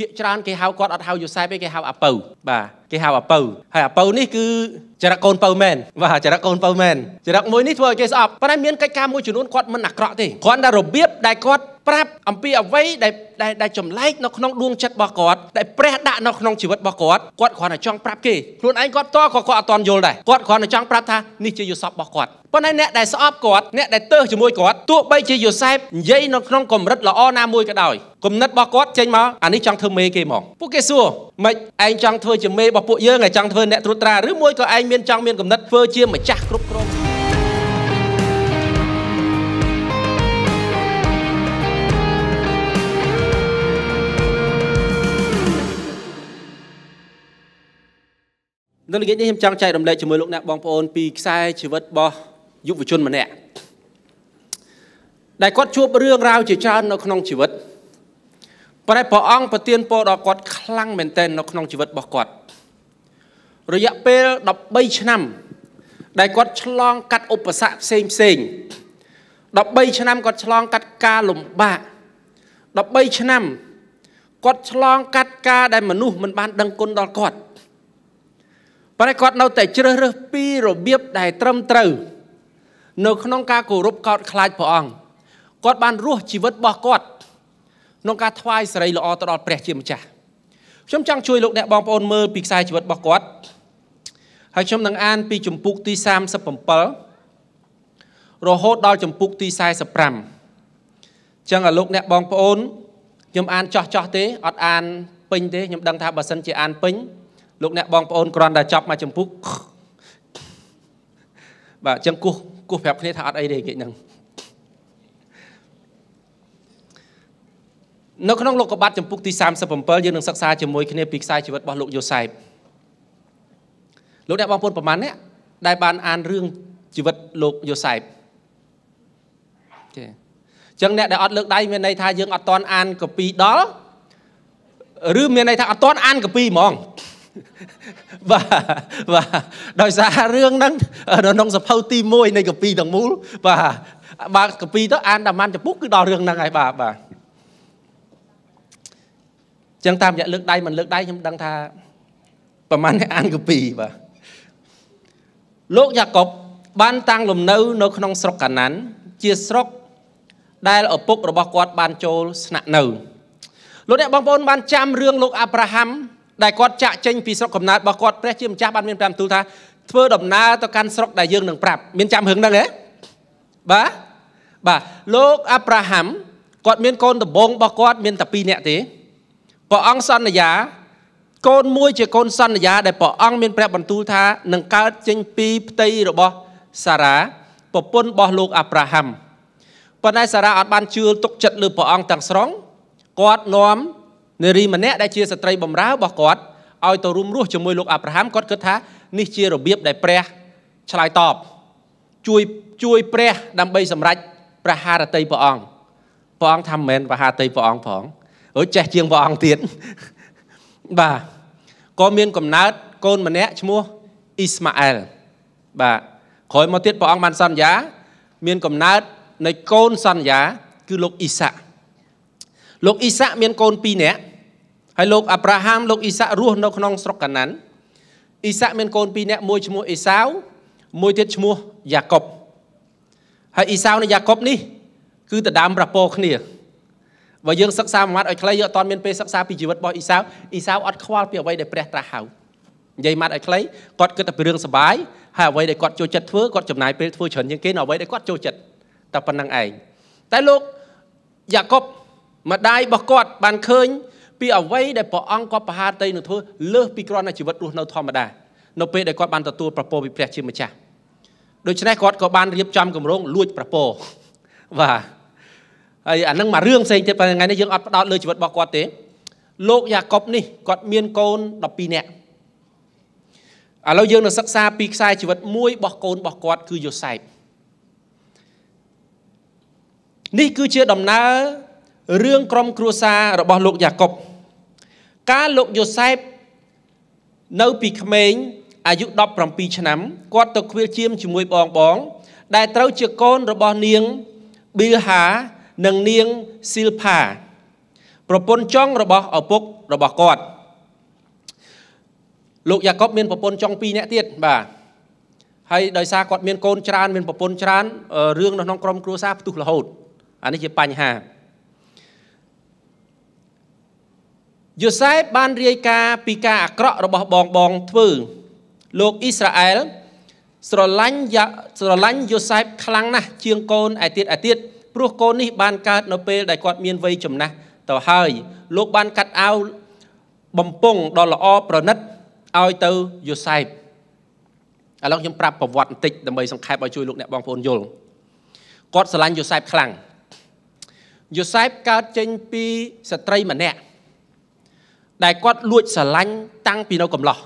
Phiệt tràn cái hào quạt ở hào Yosai với cái hào Apple và cái hào Apple hay Apple này cứ chả con Apple men và chả con Apple men chả đặc mối này thôi cái sọp và nên miếng cái cam môi chủ nón quạt mình nặc rõ thì quạt đã rồi biết đại quạt prep ampi ở vây đại chấm like nó không đuông chặt bỏ quạt đại prep đã nó không chỉ vật bỏ quạt quạt ở trong prep kì luôn anh quạt to quạt quạt toàn vô này quạt quạt ở trong prep tha ní chơi Yosai bỏ quạt và nên nè đại sọp quạt nè đại tơ chỉ môi quạt tụ bay chơi Yosai dây nó không còn rất là o na môi cái đòi còn nứt bỏ quạt trên mà anh ấy chẳng thưa mê kì mỏng puk kê xua mày anh chẳng thưa chỉ mê bỏ bụi dơ ngày chẳng thưa nè trút ra rứa môi có anh miên trong miên cầm nứt phơ chia mà chặt cướp cướp nên cái này chẳng chạy đầm lệ chỉ mới lúc nè bong pol pi sai chỉ vật bò giúp với chôn mà nè đại quát chua bơm rau chỉ cho nó không chỉ vật ព្រះអង្គប្រទានពរដល់គាត់ខ្លាំងមែនទែននៅក្នុងជីវិតរបស់គាត់រយៈពេល នងការថ្វាយសិរីល្អទៅដល់ព្រះជាម្ចាស់ខ្ញុំចង់ជួយលោកអ្នកបងប្អូនមើលពីខ្សែជីវិតរបស់គាត់ហើយខ្ញុំនឹងអានពីជំពូកទី 37 រហូតដល់ជំពូកទី 45 អញ្ចឹងឲ្យលោកអ្នកបងប្អូនខ្ញុំអានចោះទេអត់អានពេញទេខ្ញុំដឹងថាបើសិនជាអានពេញលោកអ្នកបងប្អូនគ្រាន់តែចាប់មកចំពុកបាទអញ្ចឹងគោះប្រាប់គ្នាថាអត់អីទេគេហ្នឹង នៅក្នុងលោកកបាទចំពុកទី 37 យើងនឹងសិក្សាជាមួយគ្នាពីខ្សែជីវិតរបស់លោកយ៉ូសែបលោកអ្នកបងប្អូនប្រមាណអ្នកដែលបានអានរឿងជីវិតលោកយ៉ូសែបទេអញ្ចឹងអ្នកដែលអត់លើកដៃមានន័យថាយើងអត់ទាន់អានកាពីដល់ឬមានន័យថាអត់ទាន់អានកាពីហ្មងបាទបាទដោយសាររឿងហ្នឹងនៅក្នុងសភៅទី 1 នៃកាពីទាំងមូលបាទបាទកាពីទៅអានតែបានចំពុកគឺដល់រឿងហ្នឹងហើយបាទបាទ ចឹងតាមរយៈលើកដៃមិនលើកដៃខ្ញុំដឹងថាប្រហែលអ្នកអានកាពីបាទលោកយ៉ាកុបបានតាំងលំនៅនៅក្នុងស្រុកកាណានជាស្រុកដែលឪពុករបស់គាត់បានចូលស្នាក់នៅលោកអ្នកបងប្អូនបានចាំរឿងលោកអាប់រ៉ាហាំដែលគាត់ចាក់ចេញពីស្រុកកំណើតរបស់គាត់ព្រះជាម្ចាស់បានមាន5ទូលថាធ្វើដំណើរទៅកាន់ស្រុកដែលយើងនឹងប្រាប់មានចាំរឿងហ្នឹងទេបាទបាទលោកអាប់រ៉ាហាំគាត់មាន ព្រះបន្ទូលថានឹងកើតចេញពីផ្ទៃរបស់សារ៉ាប្រពន្ធរបស់លោកអាប់រ៉ាហាំប៉ុន្តែសារ៉ាអត់បានជឿទុកចិត្តលើព្រះអង្គទាំងស្រុងគាត់នាំនារីម្នាក់ដែលជាស្ត្រីបម្រើរបស់គាត់ឲ្យទៅរួមរស់ជាមួយលោកអាប់រ៉ាហាំគាត់គិតថានេះជារបៀបដែលព្រះឆ្លើយតបជួយព្រះ បាទក៏មានកំណើតកូនម្នាក់ឈ្មោះអ៊ីស្ម៉ាអែលបាទក្រោយមកទៀតព្រះអង្គបានសន្យាមានកំណើតនៃកូនសន្យាគឺលោកអ៊ីសាក់លោកអ៊ីសាក់មានកូន បើយើងសិក្សាមួយម៉ាត់ឲ្យខ្លីយើងអត់មានពេលសិក្សាពីជីវិតរបស់អ៊ីសាវអ៊ីសាវអត់ខ្វល់ពីអ្វីដែលព្រះត្រាស់ហៅនិយាយម៉ាត់ឲ្យខ្លីគាត់គិតតែពីរឿងសប្បាយហើយអ្វីដែលគាត់ចូលចិត្តធ្វើគាត់ចំណាយពេលធ្វើច្រើនជាងគេនៅអ្វីដែលគាត់ចូលចិត្តតែប៉ុណ្្នឹងឯងតែលោកយ៉ាកុបម្ដាយរបស់គាត់បានឃើញពីអ្វីដែលព្រះអង្គគាត់ប្រហារទៅនោះធ្វើលើសពីគ្រាន់តែជីវិតរស់នៅធម្មតានៅពេលដែលគាត់បានទទួលប្រពោលពីព្រះជាម្ចាស់ដូច្នេះគាត់ក៏បានរៀបចំគម្រោងលួចប្រពោលបាទហើយអានឹងមករឿង ផ្សេងទៀតប៉ុន្តែថ្ងៃនេះយើងអត់ផ្ដោតលើជីវិតរបស់គាត់ទេលោកយ៉ាកុបម្ដាយរបស់គាត់នេះគាត់មានកូន 12 នាក់ឥឡូវយើងនឹងសិក្សាពីខ្សែជីវិតមួយរបស់កូនរបស់គាត់គឺយ៉ូសែបនេះគឺជាដំណើររឿងក្រុមគ្រួសាររបស់លោកយ៉ាកុបកាលលោកយ៉ូសែបនៅពីក្មេងអាយុ 17 ឆ្នាំគាត់ទៅឃ្វាលជាមជាមួយបងៗដែលត្រូវជាកូនរបស់នាង Bilha និងនាង Silpha ប្រពន្ធចុងរបស់ឪពុក របស់ គាត់ លោក យ៉ាកប មាន ប្រពន្ធ ចុង 2 នាក់ ទៀត បាទ ហើយ ដោយ សារ គាត់ មាន កូន ច្រើន មាន ប្រពន្ធ ច្រើន រឿង នៅ ក្នុង ក្រុម គ្រួសារ ផ្ទុះ រហូត អា នេះ ជា បញ្ហា យ៉ូសែប បាន រាយ ការណ៍ ពី ការ អាក្រក់ របស់ បង ធ្វើ លោក អ៊ីស្រាអែល ស្រឡាញ់ យ៉ូសែប ខ្លាំង ណាស់ ជាង កូន ឯទៀត ព្រោះ កូន នេះ បាន កើត នៅ ពេល ដែល គាត់ មាន វ័យ ចំណាស់ ទៅ ហើយ លោក បាន កាត់ អាវ បំពង់ ដល់ ល្អ ប្រណិត ឲ្យ ទៅ យ៉ូសែប ឥឡូវ ខ្ញុំ ប្រាប់ ប្រវត្តិ បន្តិច ដើម្បី សង្ខេប ឲ្យ ជួយ លោក អ្នក បងប្អូន យល់ គាត់ ស្រឡាញ់ យ៉ូសែប ខ្លាំង យ៉ូសែប កើត ចេញ ពី ស្ត្រី ម្នាក់ ដែល គាត់ លួច ស្រឡាញ់ តាំង ពី នៅ កំឡោះ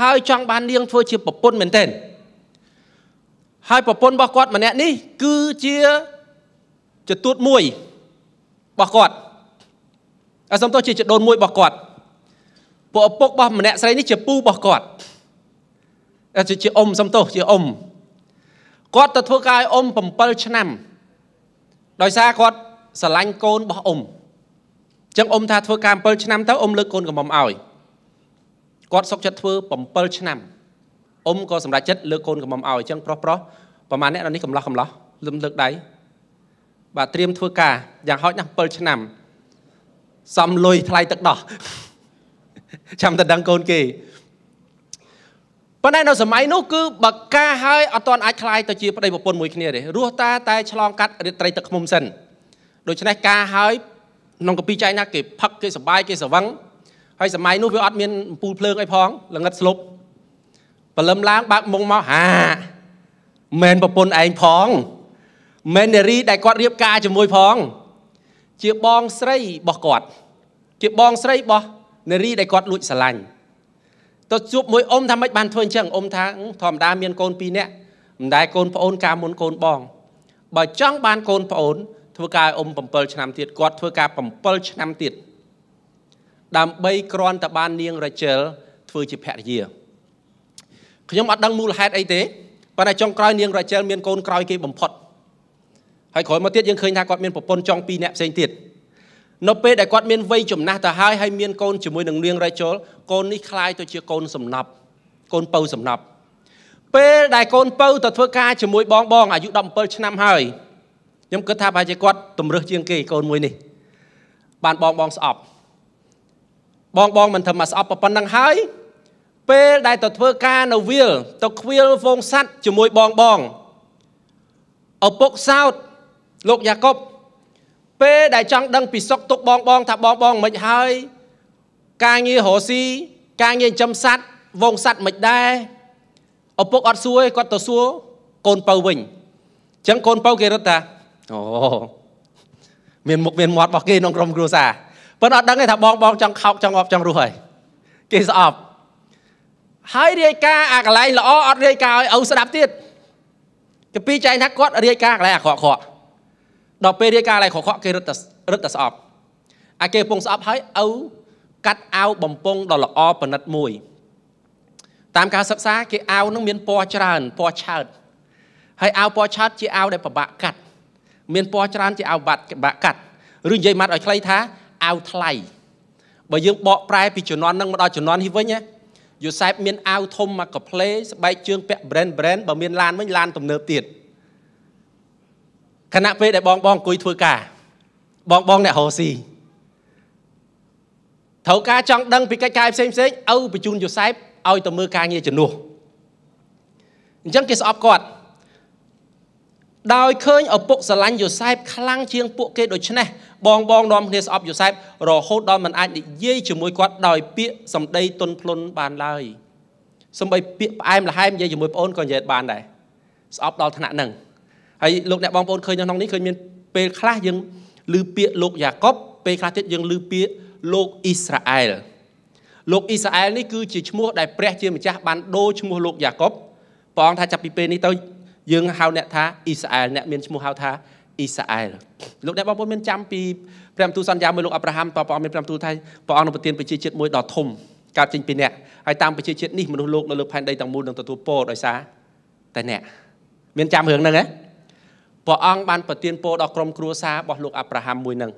ហើយ ចង់ បាន នាង ធ្វើ ជា ប្រពន្ធ មែនទែន ហើយ ប្រពន្ធ របស់ គាត់ ម្នាក់ នេះ គឺជា ចតួត មួយ របស់ គាត់ អា សំទោស ជា ចដូន មួយ របស់ គាត់ ពួក ឪពុក របស់ ម្នាក់ ស្រី នេះ ជា ពូ របស់ គាត់ ជា អ៊ំ សំទោស ជា អ៊ំ គាត់ ទៅ ធ្វើ ការ ឲ្យ អ៊ំ 7 ឆ្នាំ ដោយ សារ គាត់ ស្រឡាញ់ កូន របស់ អ៊ំ ចឹង អ៊ំ ថា ធ្វើ ការ 7 ឆ្នាំ ទៅ អ៊ំ លើក កូន កុំ ឲ្យ គាត់ សុខ ចិត្ត ធ្វើ 7 ឆ្នាំ អ៊ំ ក៏ សម្រេច ចិត្ត លើក កូន កុំ ឲ្យ ចឹង ប្រុស ប្រហែល អ្នក នេះ កំឡោះ លើក ដៃ បាទ ត្រៀម ធ្វើ ការ យ៉ាង ហោច ណាស់ 7 ឆ្នាំ xong lôi thay tật đỏ chăm tật đăng côn kì bữa nay nó sớm ấy nó cứ bật ca hơi ở toàn ai khai tờ chia bữa đây một buồn mùi kia để rua ta tay chlong cắt tay tật mông sần đôi chân này ca hơi nông copy trái na kịp phật cái sờ bay cái sờ vắng hay sớm ấy nó với admin pu pleo cái phong là ngất slop và lâm láng bạc mông máu hà men một buồn anh phong men để ri đại quạt điệp ca cho môi phong ជាបងស្រីរបស់គាត់ ហើយ ក្រោយមក ទៀត យើង ឃើញ ថា គាត់ មាន ប្រពន្ធ ចុង 2 នាក់ ផ្សេង ទៀត នៅ ពេល ដែល គាត់ មាន វ័យ ចំណាស់ ទៅ ហើយ ហើយ មាន កូន ជាមួយ នឹង នាង រ៉េជែល កូន នេះ คล้าย ទៅ ជា កូន សំណប់ កូន ពៅ សំណប់ ពេល ដែល កូន ពៅ ទៅ ធ្វើ ការ ជាមួយ បង អាយុ 17 ឆ្នាំ ហើយ ខ្ញុំ គិត ថា ប្រហែល ជា គាត់ តម្រឹះ ជាង គេ កូន មួយ នេះ បាន បង ស្អប់ បង មិន ធ្វើ មក ស្អប់ ប៉ុណ្ណឹង ហើយ ពេល ដែល ទៅ ធ្វើ ការ នៅ វាល ទៅ ខ្វៀល ហ្វូង សัตว์ ជាមួយ បង ឪពុក សោត លោក យ៉ាកប ពេល ដែល ចង់ ដឹង ពី សុខ ទុក្ខ បង ថា បង មិន ហើយ ការ ងារ រ៉ូស៊ី ការ ងារ ចិញ្ចឹម សត្វ វង សត្វ មិន ដែរ ឪពុក អត់ សួរ ឯង គាត់ ទៅ សួរ កូន ពៅ វិញ ចឹង កូន ពៅ គេ រត់ ថា អូ មាន មុខ មាន មាត់ របស់ គេ ក្នុង ក្រុម គ្រួសារ ប៉ុន្តែ អត់ ដឹង ទេ ថា បង ចង់ ខោក ចង់ ងាប់ ចង់ រស់ ហើយ គេ ស្អប់ ហើយ រាយការណ៍ អា កន្លែង ល្អ អត់ រាយការណ៍ ឲ្យ ឪ ស្ដាប់ ទៀត ពី ចែង ថា គាត់ រាយការណ៍ កន្លែង អាក្រក់ ដល់ ពេល រាយការណ៍ កន្លែង អាក្រក់ គេ រត់តែ ស្អប់ អា គេ ពង ស្អប់ ហើយ ឪ កាត់ អាវ បំពង់ ដល់ ល្អ ប្រណិត មួយ តាម ការ សិក្សា គេ អាវ នឹង មាន ពណ៌ ច្រើន ពណ៌ ឆើត ហើយ អាវ ពណ៌ ឆើត ជា អាវ ដែល ពិបាក កាត់ មាន ពណ៌ ច្រើន ជា អាវ ពិបាក កាត់ ឬ និយាយ មក ឲ្យ ខ្លី ថា អាវ ថ្លៃ បើ យើង បក ប្រែ ពី ជំនាន់ នឹង មក ដល់ ជំនាន់ នេះ វិញ ណា យ៉ូសែប មាន អាវ ធំ មក កាផ្លេ ស្បែក ជើង ពាក់ brand បើ មាន ឡាន វិញ ឡាន ទំនើប ទៀត ខណៈ ពេល ដែល បង អង្គុយ ធ្វើ ការ បង អ្នក រ៉ូស៊ី ធ្វើ ការ ចង់ ដឹង ពី កិច្ច ការ ផ្សេង ឪ បញ្ជូន យ៉ូសែប ឲ្យ ទៅ មើល ការ ងារ ជំនួស អញ្ចឹង គេ ស្អប់ គាត់ ដោយ ឃើញ ឪពុក ស្រឡាញ់ យ៉ូសែប ខ្លាំង ជាង ពួក គេ ដូច្នេះ បង នាំ គ្នា ស្អប់ យ៉ូសែប រហូត ដល់ មិន អាច និយាយ ជាមួយ គាត់ ដោយ ពាក្យ សម្ដី ទន់ភ្លន់ បាន ឡើយ សម្ដី ពាក្យ ផ្អែម ល្ហែម និយាយ ជាមួយ ប្អូន ក៏ និយាយ បាន ដែរ ស្អប់ ដល់ ថ្នាក់ ហ្នឹង ហើយ លោក អ្នក បងប្អូន ឃើញ នៅ ក្នុង នេះ ឃើញ មាន ពេល ខ្លះ យើង ឮ ពាក្យ លោក យ៉ាកប ពេល ខ្លះ ទៀត យើង ឮ ពាក្យ លោក អ៊ីស្រាអែល លោក អ៊ីស្រាអែល នេះ គឺជា ឈ្មោះ ដែល ព្រះ ជា ម្ចាស់ បាន ដូរ ឈ្មោះ លោក យ៉ាកប ព្រះ អង្គ ថា ចាប់ ពី ពេល នេះ ទៅ យើង ហៅ អ្នក ថា អ៊ីស្រាអែល អ្នក មាន ឈ្មោះ ហៅ ថា អ៊ីស្រាអែល លោក អ្នក បងប្អូន មាន ចាំ ពី ព្រះ បន្ទូល សន្យា មួយ លោក អាប់រ៉ាហាំ តើ ព្រះ អង្គ មាន ព្រះ បន្ទូល ថា ព្រះ អង្គ នឹង ប្រទាន ប្រជា ជាតិ មួយ ដ៏ ធំ កើត ចេញ ពី អ្នក ហើយ តាម ប្រជា ជាតិ នេះ មនុស្ស លោក នៅ លើ ផែន ដី ទាំង មូល នឹង ទទួល ពរ ដោយ សារ តែ អ្នក មាន ចាំ រឿង ហ្នឹង ហ៎ ព្រះអង្គ បាន ប្រទាន ពរ ដល់ ក្រុម គ្រួសារ របស់ លោក អាប់រ៉ាហាំ មួយ ហ្នឹង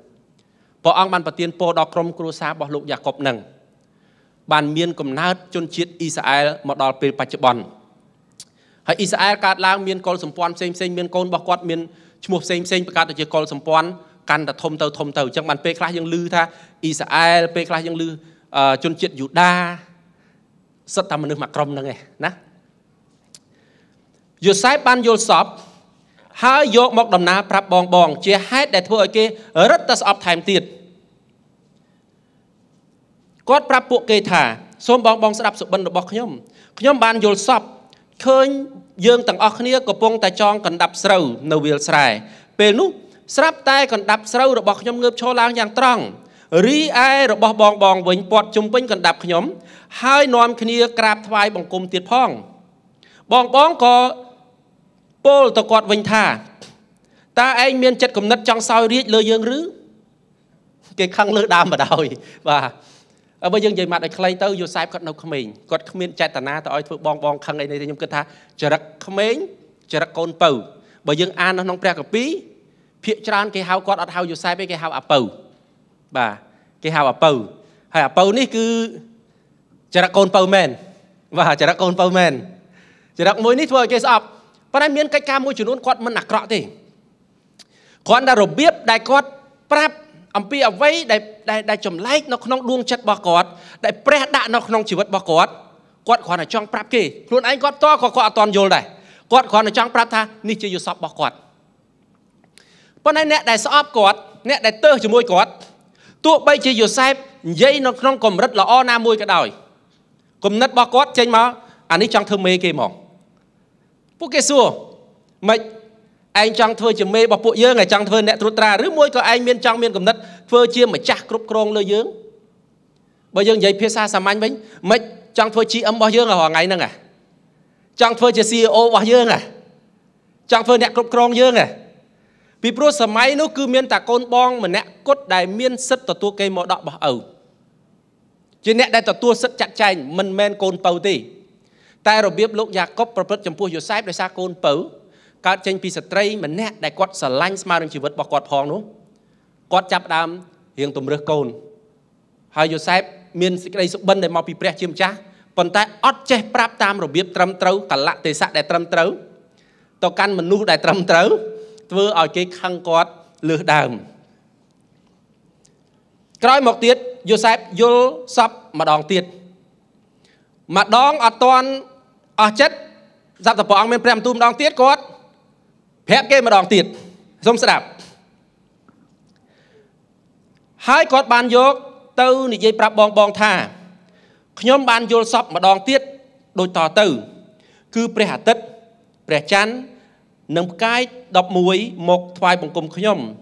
Bỏ ông bàn bà tiên bố đọc rộng cổ xa bỏ lúc Jacob nâng. Bàn miên cầm nát chôn chiết Israel mà đọc bê bạch bọn. Hãy Israel cát lãng miên cổ xâm bọn xem miên cổ bỏ quát miên chmục xem bà cát ở chế cổ xâm bọn. Căn đã thông tàu chẳng bàn bê khá dân lưu tha. Israel bê khá dân lưu chôn chiết Judah. Rất tầm nước mặt rộng nâng nè. Joseph ban Joseph hãy dọc một đầm ná prap bong bong chia hết để thôi cái rất là sập thảm tiệt. Cốt prap buộc kê thả, xôm bong bong sẽ đập sụp bần được bọc nhóm ban vô sập khơi dương tầng ở kia của bông tài tròn còn đập sâu nâu việt sài. Bên lúc sập tay còn đập sâu được bọc nhóm ngược cho lang giang tròn. Ri ai được bong bong bong với bọt chung quanh còn đập nhóm hai nón kia grab thay bằng cùng tiệt phong. Bong bong có Paul tao quạt vinh thà, ta anh miên chất cầm nứt trong soi riết lơ dương rứ, cái khăn lơ đam mà đòi và bây giờ vậy mặt anh Clay tao vô sai quạt nấu khăm mình, quạt khăm miên chạy tàn na tao thôi bong bong khăn này này thì nhung kết tha, chờ đặt khăm mình, chờ đặt côn bầu, bây giờ an nó nóng bẹt cả pí, phía tràn cái hào quạt ở hào vô sai với cái hào à bầu, và cái hào à bầu, hay à bầu ní cứ chờ đặt côn bầu men, và chờ đặt côn bầu men, chờ đặt mối ní thôi cái sập. Và miễn cách ca môi chủ nôn quát mân nạc rõ thì quán đã rồi biết đại quát prap âm pi ở vây đại chấm lách nó không đuông chất bò quát đại pre đạ nó không chỉ vật bò quát quán ở trong prap kì luôn anh quát to có toàn vô này quát quán ở trong prap tha ni chưa vô sọp bò quát bọn này nẹ đại sọp quát nẹ đại tơ chỉ môi quát tụ bay chỉ vô sai dây nó không còn rất là o na môi cái đòi còn nứt bò quát trên mà anh ấy trong thơ mê kì mỏng. Bố kê xua, mạch anh chàng thơ chìm mê bọc bộ dương, anh chàng thơ nẹ trút ra, rứ môi có anh miên chàng miên cầm nất, thơ chiêm mà chạc cụp côn lơ dương. Bởi dương giấy phía xa xa manh bánh, mạch chàng thơ chi âm bọc dương ở hòa ngay nâng à. Chàng thơ chì CEO bọc dương à. Chàng thơ nẹ cụp côn dương à. Vì bố xa máy nó cứ miên tà côn bong mà nẹ cốt đài miên sất tỏ tua cây mọ đọ bọc ẩu. Chứ nẹ đài tỏ tua sất chặt chanh, mân men côn bầu tì. Ta rồi biết lúc Jacob và bớt chấm pua Joseph để xa côn bấu các tranh pi stray mà nét đại quạt sờ lanh smart chỉ vượt bỏ quạt phong đúng quạt chắp đam hiện tụm rước côn hai Joseph miền đây sụp bần để mau pi pre chiêm cha còn ta ót che prap tam rồi biết trầm trấu cả lạ tề sạ đại trầm trấu tàu căn mình nu đại trầm trấu vừa ở cái khăn quạt lừa đàm coi một tiết Joseph vô sập mà đòn tiết mà đón ở toàn ở chất dạp tập bọn mình prem tùm đón tiết cốt phép kê mà đón tiết xong sẽ đạp hai cốt bàn dốt tư nị dây prap bong bong thà nhóm bàn dốt sọc mà đón tiết đôi tỏ tư cứ pre hạ tích pre chán nâng cái đọc mũi một thoai bằng cùng nhóm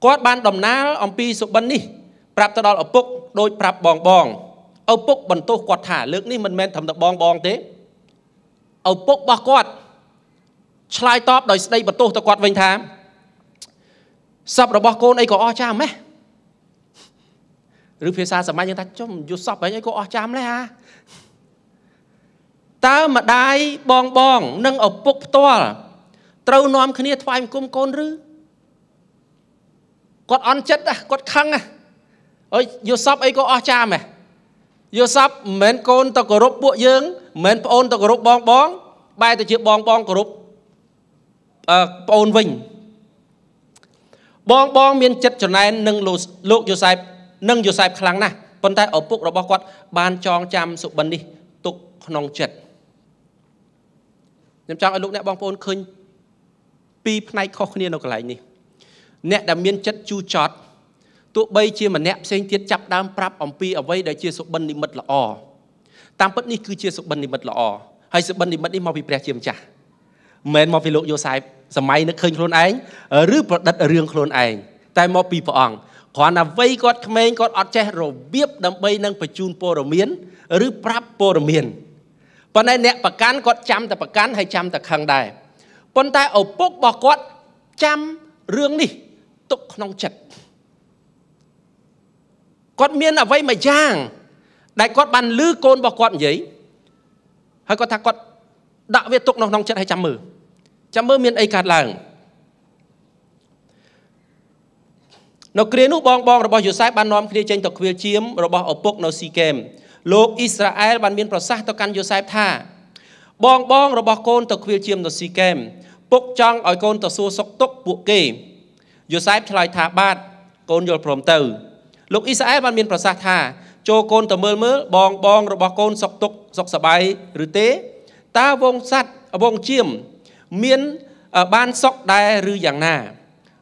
cốt bàn đồng ná ông pi sụp bánh đi prap tao đó ở bốc đôi prap bong bong âu bốc bần tô quạt thả lược ní mình men thầm tập bong bong thế âu bốc bọc quạt slide top đòi đây bần tô tập quạt vinh thám sập rồi bọc côn ấy có o cham ấy rừng phía xa sầm mai như ta chôm vô sập ấy có o cham đấy ha ta mà đai bong bong nâng âu bốc to trâu nom khné thay cùng côn rứ quạt on chất à quạt khăng à ơi vô sập ấy có o cham này Joseph mến con tao cổ rốt bộ dưỡng, mến ôn tao cổ rốt bong bong, bài tao chịu bong bong cổ rốt ôn vinh. Bong bong miên chất cho nên nâng lúc Joseph, nâng Joseph khá lắng nè, con tay ổ bốc đó bó quát, bàn chong chăm sụp bần đi, tục nông chất. Nhằm chong ở lúc nè bong bong khơi, pi này khó khăn nè lại nè. Nè đã miên chất chu chót, tụi bây chia mà nẹp xanh tiết chắp đám prap ông pi ở vây để chia sụp bần đi mật là o tam bất ni cứ chia sụp bần đi mật là o hay sụp bần đi mật đi mau bị pre chiêm trả mền mau bị lộ vô sai sầm máy nó khơi khôn ánh ở rứ bật đặt ở riêng khôn ánh tại mau bị phỏng còn là vây con khmer con ọt che rồi biết đâm bây nâng phải chun po rồi miến ở rứ prap po rồi miến còn này nẹp bạc cán con chăm tập bạc cán hay chăm tập hàng đài con tay ở bốc bò con chăm riêng đi tục nong chật con miên là vây mà giang đại con bàn lư côn bọc con giấy hay con thằng con đạo việt tục nong chất hay chăm mơ miên ấy cả làng Nó kia nụ bong bong rồi Joseph ban nom kia trên tộc Việt chiếm rồi bỏ Opok nó si kem. Lô Israel ban biên prosah tộc căn Joseph tha. Bong bong rồi bỏ con tộc Việt chiếm nó si kem. Pok chăng ở con tộc xua sọc tốc buộc kề. Joseph lại thả bát con vô prom tử. Lô Israel ban biên prosah tha. Cho con tộc mơ mơ bong bong rồi bỏ con sọc tốc sọc sờ bay rửa té. Ta vong sắt vong chiếm miên ban sọc đai rư giàng na.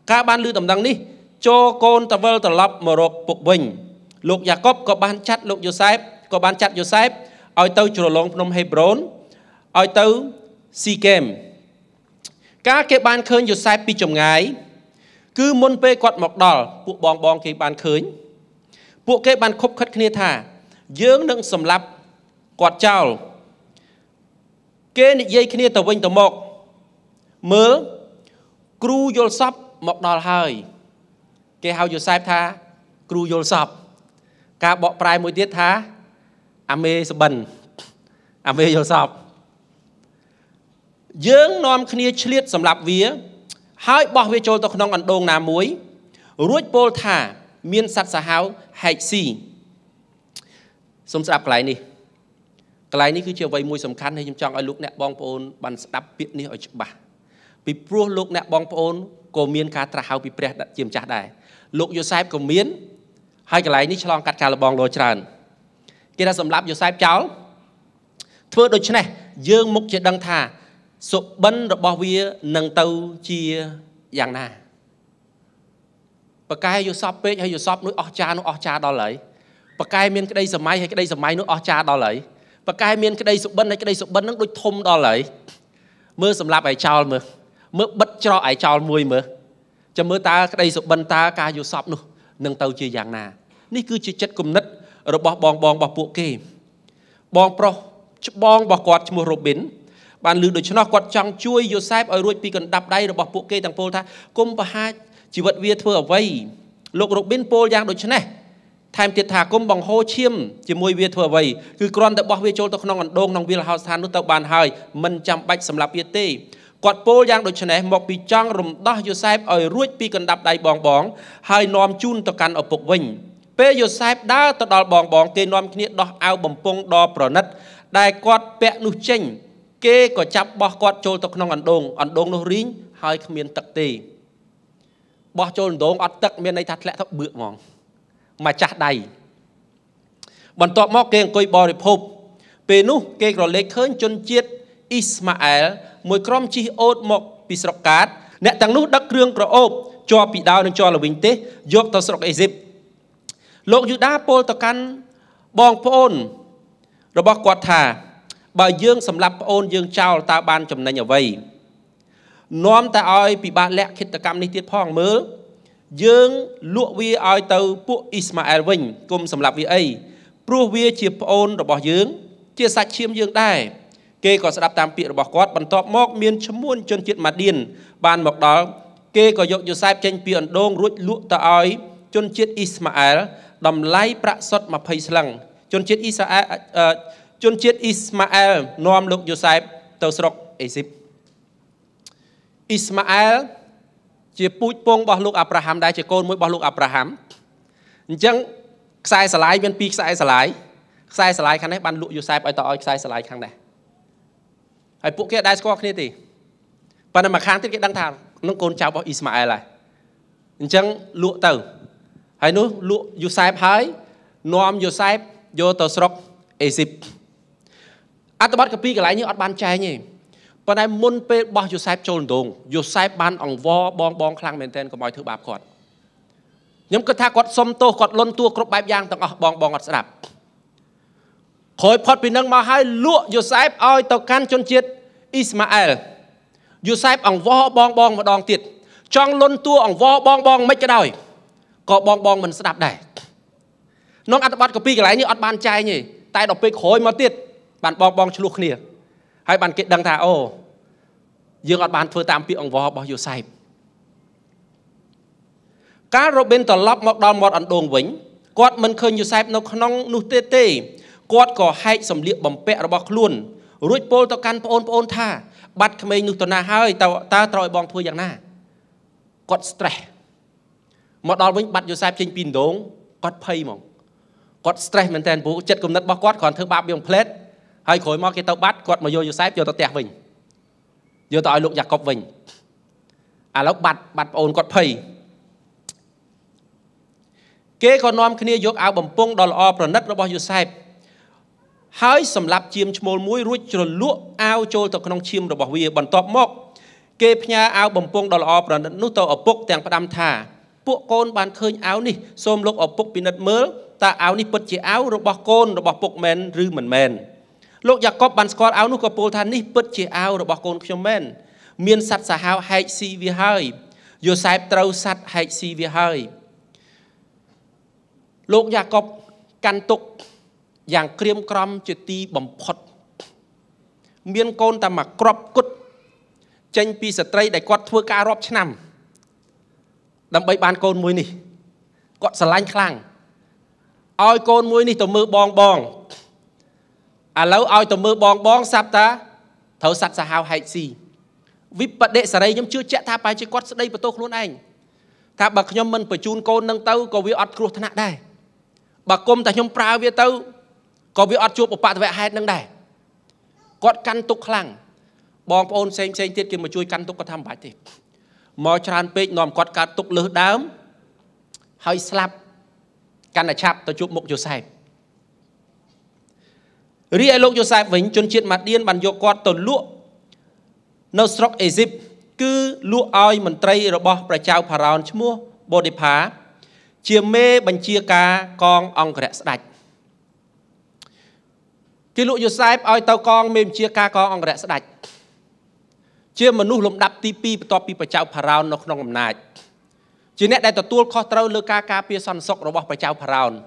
Các ban lư tầm đăng đi. Cho con ta vơ ta lọc mở rộp bục bình. Lục Jacob có ban chặt lục Joseph. Có ban chặt Joseph. Ôi tâu chủ lông Phnom Hebron. Ôi tâu Sikem. Các cái ban khơi Joseph bị chồng ngái. Cứ môn bê quạt mọc đỏ. Bộ bong bong cái ban khơi. Bộ cái ban khúc khất khné thả. Dưỡng nâng sầm lặp. Quạt chào. Cái này dây khné tàu vinh tàu mọc. Mớ. Cru vô sắp mọc đỏ hơi. Cái hào Joseph tha, cru Joseph. Các bọ prai mùi tiết tha, ame sập bần, ame Joseph. Dưỡng nòm khnia chliết sầm lạp vía, hai bọ về trôi tộc nông ăn đông nà muối, ruột bồ thả, miên sắt xà háo, hạch xì. Xong sạp cái này. Cái này cứ chiều vầy mùi sầm khăn hay châm chong ở lúc nẹ bong bồn bàn đắp biện này ở chụp bà. Vì pruh lúc nẹ bong bồn, cô miên khá trả hào bị preh đã chiếm chát đài. Lúc Joseph có miến hai cái này cho lòng cắt cả là bong lô tràn. Khi ta xâm lạp Joseph cháu thưa đôi chân này dương mục chế đăng thà sụp bân rồi bỏ vía nâng tâu chia dạng nà. Bà cái Joseph bếch hay Joseph nói ổ cha đó lấy. Bà cái miên cái đây sầm mai hay cái đây sầm mai nói ổ cha đó lấy. Bà cái miên cái đây sụp bân hay cái đây sụp bân nó đôi thông đó lấy. Mơ xâm lạp ấy cháu mơ. Mơ bất cho ai cháu mùi mơ. Cho mơ ta cái đây sụp bân ta ca vô sọp nụ. Nâng tàu chìa dạng nà. Ní cứ chìa chất cùng nít. Rồi bong bộ kê. Bong pro. Bong bọc quạt cho mùa rộp bến. Bạn lưu được cho nó quạt chong chui Joseph ở ruột. Vì cần đập đây rồi bọc bộ kê thằng Paul ta. Cùng bà hai chỉ vật viết thơ ở vầy. Lục rộp bến Paul giang được cho này. Thàm tiệt thả cùng bằng hô chiêm. Chỉ mùi viết thơ ở vầy. Cứ con đã bọc viết cho tộc nông ăn đông. Nông viết là hào sàn nút tàu bàn hời. Mình chăm bạch xâm lạp viết tê. Quạt Paul giang đôi chân này một bị trăng rùm đó Joseph ở ruột bị cần đập đầy bong bóng hai nòm chun tờ căn ở phục vinh. Pê Joseph đã tờ đo bong bóng kê nòm kia đó ao bầm phong đo bờ nứt đại quạt bẹ nụ chênh kê có chắp bỏ quạt trôi tờ nông ăn đông nó rính hai miền tật tì bỏ trôi đông ăn tật miền này thật lẽ thấp bựa mỏng mà chặt đầy bọn tọa móc kê coi bò rệp hộp pê nụ kê rồi lấy khớn chân chiết Ismael mùi crom chi ốt mọc bị sọc cát. Nẹ tăng nút đắc rương cổ ốp cho bị đau nên cho là bình tế dọc tàu sọc Egypt. Lộn dù đá bồn tàu căn bong bồn rồi bọc quạt thả bà dương xâm lạp bồn dương trao ta ban chùm nành ở vầy. Nóm ta oi bị bà lẹ khít tàu cam này tiết phong mớ dương lụa vi oi tàu bộ Ismael vinh cùng xâm lạp vi ấy pru vi chìa bồn rồi bọc dương chia sạch chiêm dương đài. Kê có sắp tam biệt bọc quát bằng tóc móc miên chấm muôn chân chuyện mặt điên. Bàn mọc đó, kê có dọc Joseph chanh biển đông rút lụa ta oi chân chết Ismael đầm lái bạc sốt mà phây sẵn. Chân chết Ismael nòm lục Joseph tàu sọc Egypt. Ismael chỉ bụi bông bọc lục Abraham đai chỉ con mỗi bọc lục Abraham. Nhưng xài xả lái viên piếc xài xả lái. Xài xả lái khăn này bàn lụa Joseph oi ta oi xài xả lái khăn này. Hãy phụ kia đại score kia thì và nằm mà kháng tiết kia đăng thả nông côn cháu bảo Ismael lại chẳng lụa tàu hãy nói lụa Joseph hãy nòm Joseph vô tàu sọc Egypt át bắt cà pi cái lái như át ban cháy nhỉ và này môn bê bảo Joseph trôn đồn Joseph ban ổng vo bong bong khlang mềm tên của mọi thứ bạp khọt nhóm cơ tha khọt xông tô khọt lôn tua khọt bạp giang tầng bong bong ngọt sẽ đạp khối phật bình nâng mà hai lụa Joseph oi tàu can chôn chết Ismael Joseph ổng vo bong bong và đong tiệt trong lôn tua ổng vo bong bong mấy cái đời có bong bong mình sẽ đạp đẻ nó ăn bắt copy cái lái như ăn ban chai nhỉ tay đọc pe khối mà tiệt bạn bong bong chluộc nè hai bạn kiện đăng thả ô dương ăn ban phơi tam pi ổng vo bao Joseph cá rô bên tàu lấp mọc đòn mọt ăn đồn vĩnh quạt mình khơi Joseph nó nong nút tê tê quạt có hai sầm liệp bầm pẹ rồi bọc luôn rút pol tao can pol tha bắt mình nụ tao na hơi tao ta trọi bong thôi dạng na quạt stress Một đôi mình bắt Joseph trên pin đống, cất pay mong, cất stress mình tên bố chết cùng đất bóc quát còn thứ ba biếng plate, hai khối mò cái tàu bắt cất mà vô Joseph vô tàu tẹt mình, vô tàu lục giặc cọp mình, à lúc bắt ôn cất pay, kế còn nom kia vô áo bầm pung đòn o bẩn đất nó bao Joseph, hái sầm lạp chiêm mồi muối ruột rồi lúa ao trôi tàu con chiêm rồi bỏ về bẩn top mốc, kế nhà áo bầm pung đòn o bẩn đất nút tàu ở bốc tàng bắt đâm thả. Bộ con bàn khơi áo này, xôm lúc ở bốc bình đất mớ, ta áo này bật chế áo rồi bỏ con, rồi bỏ bốc mẹn rư mẹn. Lúc giặc có bàn sọt áo nó có bố than này, bật chế áo rồi bỏ con cho mẹn. Miên sạch xa hào hạch si vi hơi, dù sạch trâu sạch hạch si vi hơi. Lúc giặc có căn tục, dạng kriêm krom cho ti bầm phật. Miên con ta mà crop cút, chanh pi sạch trây đại quát thua ca rộp chân nằm. Đâm bấy bàn con mùi này, gọt xa lanh khlang. Ôi con mùi này tùm mưu bong bong. À lâu ôi tùm mưu bong bong sắp ta, thấu sạch xa hào hạch gì. Vì bật đệ xa đây nhóm chưa chạy thả bài chơi quát xa đây bà tốt luôn anh. Thả bạc nhóm mình bởi chun con nâng tâu, có vi ọt kruột thân hạng đây. Bạc công ta nhóm prao vi tâu, có vi ọt chua bộ bạc vệ hai nâng đây. Gọt căn tục khlang. Bong bong xem tiết kia mà chui căn tục có tham bài tiết. Mò tràn bếch nòm quát cả tục lửa đám. Hơi slap. Căn là chạp tới chụp mục Joseph. Rí ai lúc Joseph vĩnh chôn chiết mặt điên bàn dô quát tồn lụa. Nâu srok Egypt. Cứ lụa oi mần trây rồi bỏ bà chào phá rào chứ mua. Bồ đề phá. Chia mê bánh chia ca con ông rẽ sạch. Khi lụa Joseph oi tao con mềm chia ca con ông rẽ sạch. Chia mà nụ lộm đập tí pi bà tọp pi bà chào phá raun nó không ngầm nạch. Chia nét đại tỏa tuôn khó trâu lơ ca ca pi son sọc rồi bọc bà chào phá raun.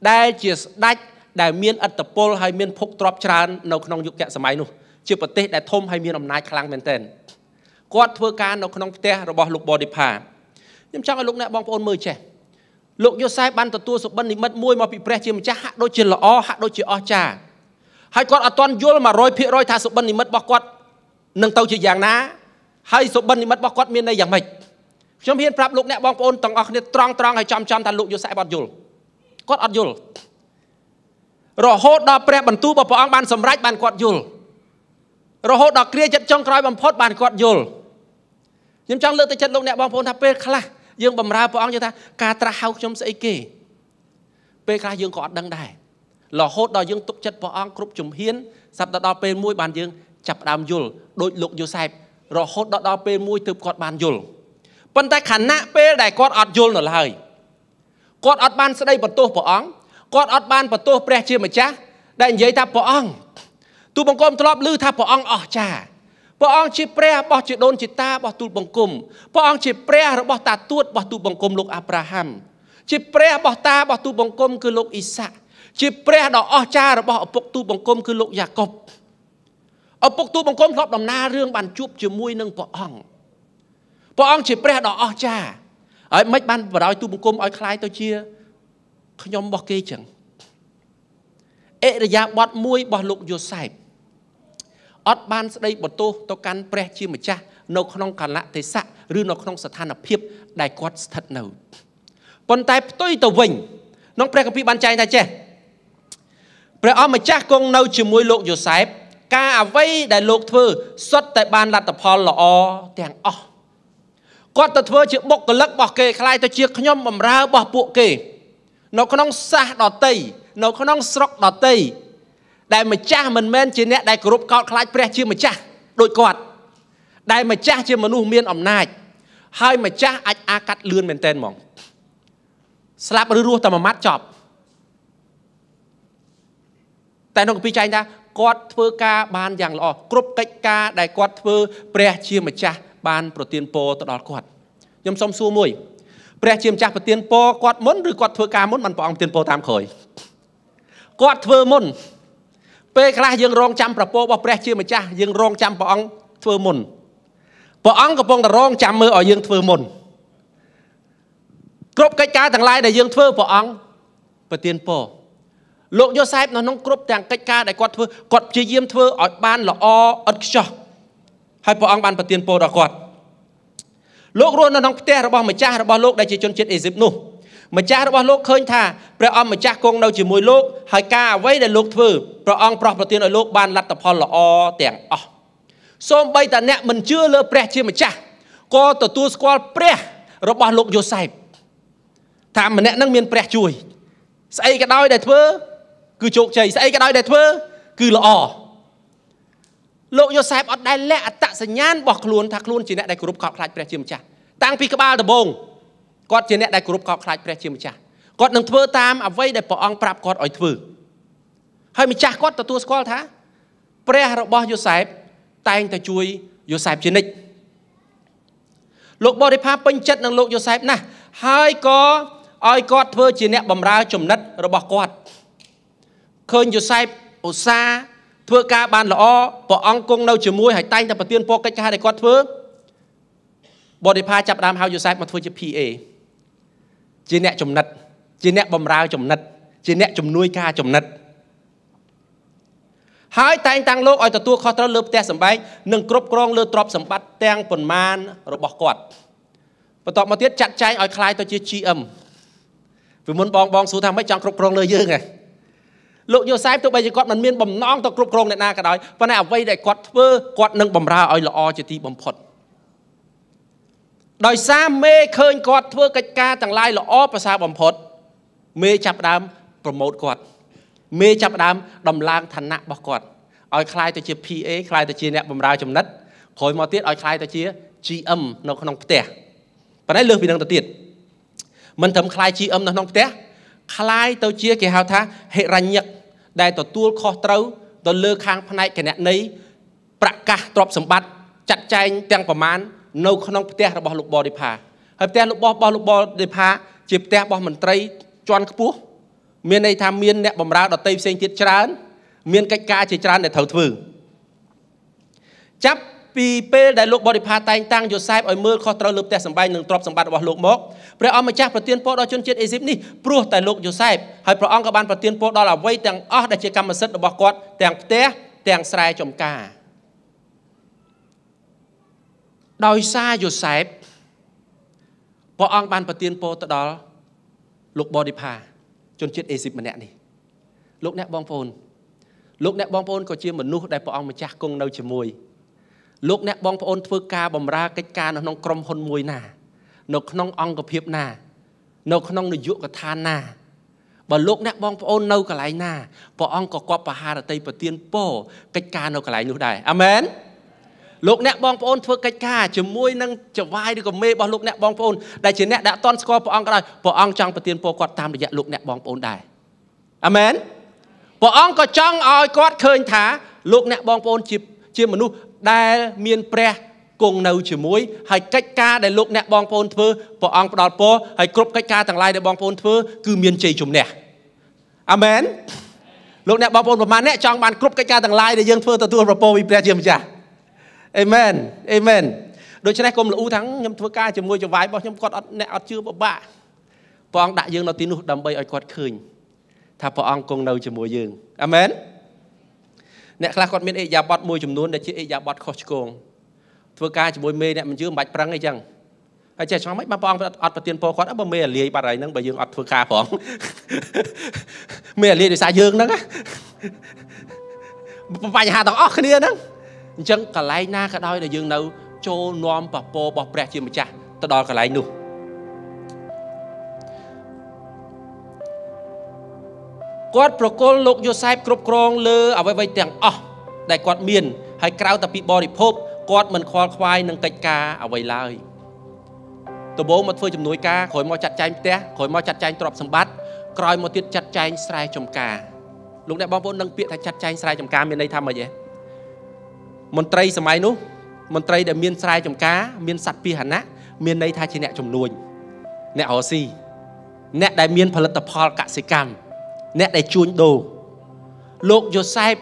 Đại chia đạch đại miên ất tập bôl hay miên phúc trọp tràn nó không ngục kẹt xa máy nụ. Chia bà tế đại thông hay miên ẩm nạch khá lăng mẹn tên. Quát thua ca nó không ngục tế rồi bọc lục bò điệp hà. Nhưng chắc là lúc nãy bóng phôn mơ chè. Lúc vô sai ban tỏa tuôn sọc bân thì mất mùi mà bị bè chia mà chắc hạ đôi chia lọ hạ đôi chia o chà. Hay quát ở toàn vô mà rồi phía rồi tha sọc bân thì mất bọc quát. Nâng tàu chỉ dạng ná, hay số bân thì mất bó quát miền này dạng mạch. Chúng hiên pháp lúc nẹ bóng ôn tầng ọc nè trong hay chom ta lụng vô sãi bọt dùl. Quát ọt dùl. Rồi hốt đo prẹ bẩn tu bọc bóng bàn xâm rách bàn quát dùl. Rồi hốt đo kia chất trong khói bầm phốt bàn quát dùl. Nhưng trong lượng tới chất lúc nẹ bóng ôn ta bê khá là dương bầm ra bóng như ta ca tra hào chôm sẽ kì. Bê khá dương có ọt đăng đài. Rồi hốt đo dương túc chất bóng cụp chùm hiên sắp đo bê mũi bàn dương. Chập đám dùl, đôi lúc Joseph, rồi hốt đọt đo bê mùi tụp quạt bàn dùl. Bần tay khả nạ bê đại quạt ọt dùl nở lời. Quạt ọt bàn sẽ đây bật tốt bỏ óng. Quạt ọt bàn bật tốt bè chìa mà chá. Đại giấy ta bỏ óng. Tụ bằng côm tụp lư ta bỏ óng ọ chà. Bỏ óng chì bè bỏ chì đôn chì ta bỏ tụ bằng cùm. Bỏ óng chì bè bỏ ta tuốt bỏ tụ bằng cùm lúc Abraham. Chì bè bỏ ta bỏ tụ bằng cùm cứ lúc Isaac. Chì bè đỏ ọ chà bỏ tụ bằng cùm cứ lúc Jacob. Ở bốc tu bằng cốm lọp đầm na rương bàn chụp chìa mùi nâng bỏ ong chìa bè đỏ ọ chà. Ở mách ban vào đói tu bằng cốm oi khai tao chia khá nhóm bó kê chẳng. Ê ra giá bọt mùi bọt lục Joseph. Ất ban sẽ đây bọt tô tao cán bè chìa mà chá. Nó không còn lạ thế xạ rư nó không sở than ở phiếp đại quát thật nào. Bọn tay tôi tao vinh. Nó bè gặp bàn chai ta chè. Bè ọ mà chá con nâu chìa mùi lục Joseph. Cả à vây đại lục thơ xuất tại ban là tập hồn là o tàng o. Có tập thơ chữ bốc cái lắc bỏ kề khai tôi chia nhóm bầm ra bỏ bộ kề. Nó có nông xa đỏ tây, nó có nông sọc đỏ tây. Đại mà cha mình men trên nét đại group cọt khai pre chia mà cha đội cọt. Đại mà cha chia mà nu miên ẩm nai. Hai mà cha ách a cắt lươn mình tên mỏng. Slap rưu tầm mà mát chọp. Tại nó có bị chanh ta. Quát thơ ca ban dạng lọ, cốp cách ca đại quát thơ bè chìa mà cha ban pro tiên po tọt đọt quát. Nhưng xong xua mùi, bè chìa mà cha pro tiên po quát môn rồi quát thơ ca môn bàn bóng tiên po tam khởi. Quát thơ môn, bè khá dương rong chăm pro po bó bè chìa mà cha dương rong chăm bóng thơ môn. Bóng có bóng là rong chăm mơ ở dương thơ môn. Cốp cách ca thằng lai đại dương thơ bóng pro tiên po. Lộn Joseph nó nóng cốp tàng cách ca đại quát thơ. Quát chìa diêm thơ ở ban là o ớt cho. Hay bỏ ong ban bà tiên bồ đỏ quát. Lúc rồi nó nóng tế ra bóng mà chá ra bóng lúc đây chỉ chôn chết Egypt nụ. Mà chá ra bóng lúc khơi thà, bởi ông mà chá con đâu chỉ mùi lúc, hỏi ca với đây lúc thư, bởi ông bỏ tiên ở lúc ban lạch tập hồn là o tiền o. Xong bây ta nẹ mình chưa lỡ bè chê mà chá, có tổ tu squal bè ra bóng lúc vô sạch. Thà mà nẹ nâng miên bè chùi, xây cái đôi đẹp thơ, cứ chụp chày xây cái đôi đẹp thơ, cứ là o. Lúc Joseph ở đây lẽ tạ sân nhãn bỏ luôn thạc luôn chỉ nẹ đại cụp khóc lại bè chìm chả tăng pi cơ ba đập bông cọt chỉ nẹ đại cụp khóc lại bè chìm chả cọt nâng thưa tam ở vây để bỏ ông prap cọt ở thưa hơi mình chả cọt tụt squall thá bè bỏ Joseph tay anh ta chui Joseph chiến địch lúc bỏ đi pha pin chất nâng lúc Joseph nè hai có ai cọt thưa chỉ nẹ bầm ra chùm đất rồi bỏ cọt khơi Joseph ở xa thưa ca ban là o bỏ ông cung đâu chỉ môi hải tay ta phải tiên po cách hai để con thưa bỏ đi pha chập đam hao Joseph mà thưa chỉ pa chỉ nẹt chồng nật chỉ nẹt bầm rau chồng nật chỉ nẹt chồng nuôi ca chồng nật hai tay tăng lô ở tụi kho tao lướt te sầm bay nâng cướp con lướt trọp sầm bắt tang phần man rồi bỏ cọt và tọt mà tiết chặt cháy ở khai tao chỉ chi âm vì muốn bong bong số thang mấy trong cướp con lơ dơ này lúc Joseph tụi bây giờ cọt mình miên bầm nón tụi cướp con này na cả đói và này ở vây đại cọt vơ cọt nâng bầm ra ơi là o chỉ ti bầm phật đòi xa mê khơi cọt vơ cách ca tàng lai là o và xa bầm phật mê chập đam promote cọt mê chập đam đầm lang thành nặng bọc cọt ơi khai tụi chia pa khai tụi chia nẹt bầm ra chấm nứt khối mò tiết ơi khai tụi chia chi âm nó không té và này lừa vì năng tụi tiệt mình thầm khai chi âm nó không té khai tụi chia cái hào thá hệ ra nhật đại tổ tuôn kho trâu tổ lơ khang phá này cái nẹt này bạc ca trọp sầm bát chặt chanh tang bầm man nâu khăn ông té bỏ lục bò đi phá hợp té lục bò đi phá chịp té bỏ mình tây choan cướp miền này tham miền nẹt bầm ra đọt tây xanh tiết trán miền cách ca chỉ trán để thầu thử chấp vì pe đại lục bò đi phá tay tang Joseph ở mưa kho trâu lục té sầm bay nâng trọp sầm bát bỏ lục mốc bởi ông mà chắc phải tiên po đó chôn chết Egypt ní pru tại lục Joseph hay bởi ông các bạn phải tiên po đó là vây tàng ở đại chế cam sất bỏ quạt tàng té tàng sài chồng cả đòi xa Joseph bởi ông bạn phải tiên po đó lục bò đi phá chôn chết Egypt mà nè này lúc nè bong phôn có chia mình nuốt đại bởi ông mà chắc cùng đâu chỉ mùi lúc nè bong phôn thưa ca bầm ra cách ca nó nông crom hôn mùi nà nó không ông có hiệp nà nó không được dụng có than nà và lúc nét bong ôn nâu cả lại nà và ông có qua bà hà là tây và tiên bồ cách ca nâu cả lại nụ đài amen lúc nét bong ôn thưa cách ca chỉ môi nâng chỉ vai đi còn mê bao lúc nét bong ôn đại chỉ nét đã toàn score ông cái này và ông trong và tiên bồ quạt tam để dạy lúc nét bong ôn đài amen và ông có trong oi quạt khơi thả lúc nét bong ôn chìm mà nụ đài miền pre cùng nâu chỉ muối hay cách ca để lúc nè bong phôn thưa bỏ ông đọt po hay cướp cách ca thằng lai để bong phôn thưa cứ miền trì chùm nè amen lúc nè bong phôn mà nè trong bàn cướp cách ca thằng lai để dân thưa tao thưa và po bị pre chìm chả amen amen đối với này cùng là u thắng nhâm thưa ca chỉ muối cho vái bỏ nhâm quạt nè ọt chưa bỏ bạ bỏ ông đại dương nó tin đầm bay ở quạt khơi thà bỏ ông cùng nâu chỉ muối dương amen nè khai quạt miền ấy giả bọt muối chùm nón để chỉ ấy giả bọt khó chịu thưa ca chỉ môi mê nè mình chưa mạch răng hay chăng hay trẻ sáng mấy ba bong ọt và tiền po quát ấp mê lìa bà này nâng bà dương ọt thưa ca phỏng mê lìa để xa dương nâng á vài hà tàu ọt cái nia nâng chăng cả lái na cả đôi là dương nấu trô nom bà po bọc bẹt chìm chả tao đòi cả lái nụ quát pro con lục Joseph cướp con lơ ở vây tiền ọt đại quát miền hay cào tập bị bò đi phốp quạt mình khoa khoai nâng cách ca ở vầy lai tổ bố một phơi chùm núi ca khối mò chặt chanh té khối mò chặt chanh trọp sầm bát còi một tiết chặt chanh sài chùm cà lúc này bom vốn nâng piệt thay chặt chanh sài chùm cà miền đây tham mà vậy môn tây sầm ai nú môn tây để miền sài chùm cá miền sạt pi hẳn á miền đây thay chỉ nẹt chùm nuôi nẹt hồ si nẹt đại miềnផលិតផលកសិកម្មnẹt đại chuôn đồលោក Joseph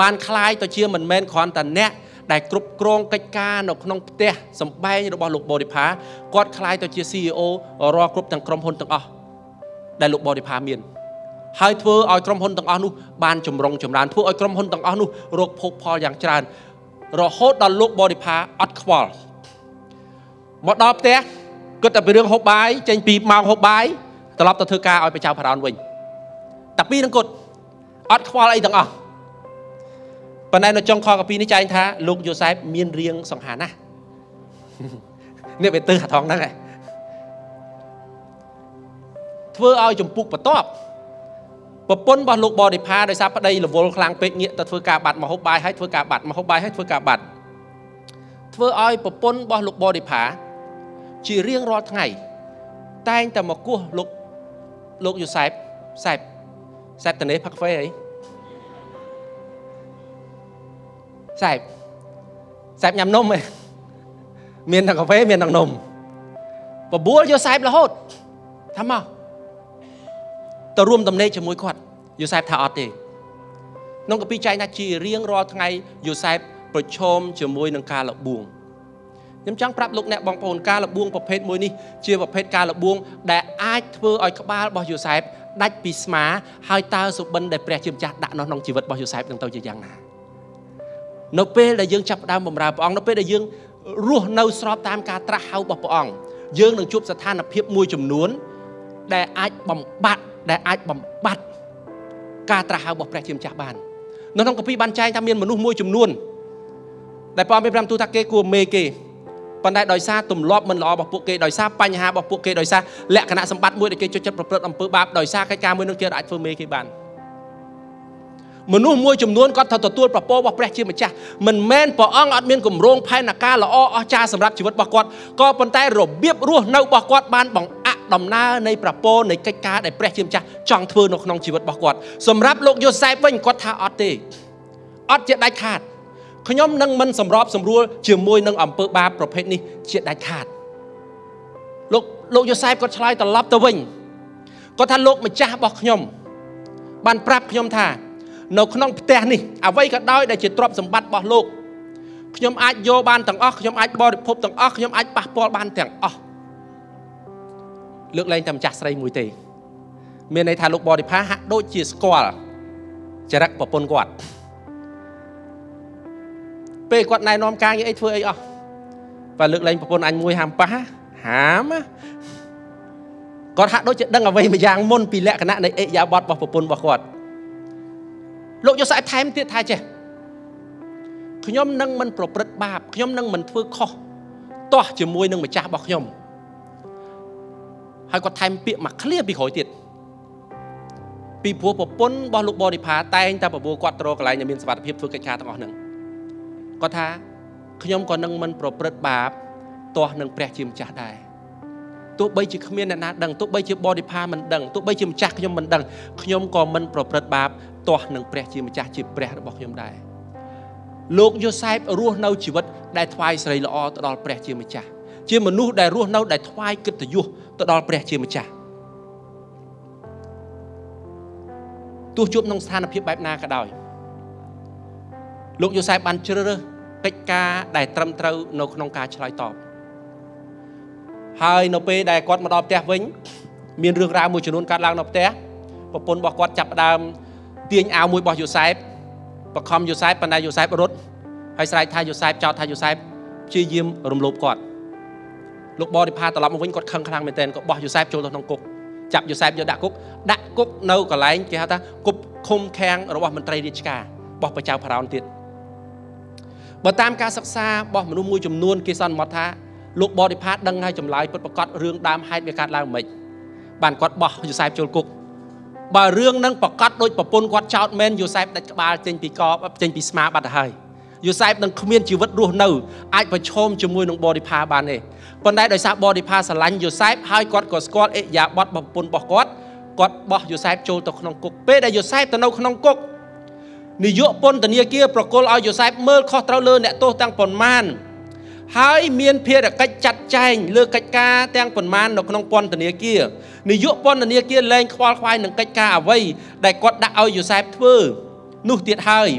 បានคล้ายទៅជាមិនមែនគ្រាន់តែអ្នកđại cướp con cách ca nó không té sầm bay như đó lục bò đi phá quạt khai tao chia CEO rồi cướp thằng crom hôn thằng o đại lục bò đi phá miền hai thưa oi crom hôn thằng o nu ban chầm rong chầm rán thưa oi crom hôn thằng o nu rồi phục phò dạng tràn rồi hốt đòn lục bò đi phá ắt qual một đọp té cứ tập về hộp bài tranh pì màu hộp bài tập lọp tập thưa ca ở bên chào Pharaon Vinh tập pì đang cột ăn khoa lại thằng ở bên này nó trong kho cái pì nó chạy thà lúc Joseph miên riêng sòng hà na nè về từ hạt thòng đó này thưa ao chấm puk bật top bật pôn bật lục bò để pha để sao bắt đây là vô lang pe nghĩa tập thưa ca bạt mà hộp bài hay thưa ca bạt mà hộp bài hay thưa ca bạt thưa ao bật pôn bật lục bò để pha chỉ riêng rót ngày, tay anh ta mà cua lục dù sẹp tần ấy phật phê ấy, sẹp nhầm nôm ấy, miền thằng cà phê miền thằng nôm, và búa dù sẹp là hốt, tham à, ta rùm tầm này cho mối quạt, dù sẹp thả ọt đi, nông cà phê chai na chỉ riêng rót ngày dù sẹp bật chôm cho mối nâng ca lộc buồn. Nhưng chẳng pháp lúc này bằng phồn ca là buông vào phết môi này chia vào phết ca là buông để ai thưa ai các ba bỏ dù sếp đạch bị sma hai ta sụp bên để bè chìm chặt đã nó nông chỉ vật bỏ dù sếp đằng tàu dễ dàng nào nó phê là dương chập đam bầm ra bỏng nó phê là dương ruột nâu sọp tam ca tra hao bọc bỏng dương đằng chụp sát than là hiệp môi chùm nuốn để ai bầm bạt ca tra hao bọc bè chìm chặt bàn nó nông copy ban trai tham miên mà nuốt môi chùm nuốn để bỏng bên làm tu thắc kê của mê kê còn đại đòi xa tùm lọp mình lọ bọc bộ kê đòi xa bánh hà bọc bộ kê đòi xa lẹ khả nạ xâm bắt mũi để kê cho chất bọc rớt ẩm phớ bạp đòi xa cái ca mới nâng kia đại phương mê kê bàn mình nuôi môi chùm nuôn con thật thật tuôn bọc bộ bọc bọc chia mà chá mình men bỏ ong ọt miên cùng rôn phai nạ ca là o cha xâm rạp chỉ vật bọc quạt có phần tay rồi biếp ruột nâu bọc quạt bàn bằng ạ đầm na này bọc bộ này cách ca để bọc chia mà chá chọn thơ nó không chỉ vật bọc quạt xâm rạp lộn vô sai vinh quạt tha ọt tê ọt chết đại khát khởi nhóm nâng mân sầm rộp sầm rùa chiều môi nâng ẩm bơ ba bọc hết ní chuyện đại khát lục Joseph có trai tận lấp tơ vinh có than lục mà cha bọc nhóm bàn prap nhóm thà nấu khôn tè ní à vây cả đói để chỉ trộm sầm bát bọc lục nhóm ai vô bàn tầng óc nhóm ai bò được phốp tầng óc nhóm ai bạc bò bàn tầng óc lược lên tầm chặt say mùi tì miền này thà lục bò được phá hạ đôi chỉ score chả rắc bọc pôn quạt về quạt này nôm ca như ấy thôi ấy à và lực lên bọn anh mui hàm pá hám còn hạ đôi chuyện đang ở vây mà giang môn pì lẹ cái nạn này ấy giá bọt bọc bọn bọc quạt lộ cho sải thay tiệt thay chè khi nhóm nâng mình bọc rất bạp khi nhóm nâng mình thưa khó to chỉ mui nâng mà cha bọc nhom hay quạt thay miệng mà khía bị khỏi tiệt bị bùa bọn bọc lục bò đi phá tay anh ta bọc bùa quạt trò cái này nhà miền sạt hiệp phơi cái cha thằng nâng có tha nhóm còn nâng mình bộc bật bạp to nâng bẹt chìm chả đài tụi bây chỉ không biết là đằng tụi bây chỉ body pa mình đằng tụi bây chìm chặt nhóm mình đằng nhóm còn mình bộc bật bạp to nâng bẹt chìm chả chỉ bẹt nó bọc nhóm đài lục Joseph rùa nâu chỉ vật đại thoại sấy lọ tụi đòn bẹt chìm chả chỉ mình nuốt đại rùa nâu đại thoại kịch tự du tụi đòn bẹt chìm chả tụi chụp nông sản là phía bãi na cả đời lục Joseph ban chơ rơ cách ca đại trầm trâu nô nông ca chơi tọp hai nô pe đại quạt mà đọp té vĩnh miền rừng ra mùi chồn nôn cát lang nọp té và pôn bọc quạt chập đam tiền áo mùi bọc Joseph và com Joseph ban đại Joseph rốt hay sai thay Joseph cho thay Joseph chia yếm rùm lốp quạt lục bò đi pha tọp mà vĩnh quạt khăng khăng mền tên có bọc Joseph trôi trong cục chập Joseph vô đạ cục nâu cả lái kia hả ta cục khom khang rồi bọc mình trai đi chả bọc bờ chào Pharaon tiệt bởi tam ca sắc xa bỏ một mùi chùm nuôn kia son mọt tha lục bò đi phát đăng hay chùm lái bất bạc cọt rương đam hay bia cát lao mình bàn cọt bỏ Joseph chôn cục bà rương nâng bạc cọt đôi bà pôn cọt chào men Joseph đặt bà trên pì cọp trên pì smart bạt hơi Joseph nâng không miên chịu vật ruột nâu ai phải chôm chùm mùi nông bò đi pha bàn này còn đây đời sau bò đi pha sờ lánh Joseph hai cọt cọt cọt ấy giả bọt bà pôn bỏ cọt cọt bỏ Joseph chôn tộc nông cục bê đại Joseph tao nâu nông cục nị dụ pôn tần kia procol ao Joseph mơ khó trao lơ nẹ tô tăng pon man hãy miên phía để cách chặt chanh lơ cách ca tăng pon man nó không pon tần kia nị dụ pon tần kia lên khoa khoai nâng cách ca ở vây đại quạt đã ao Joseph thưa nu tiệt hơi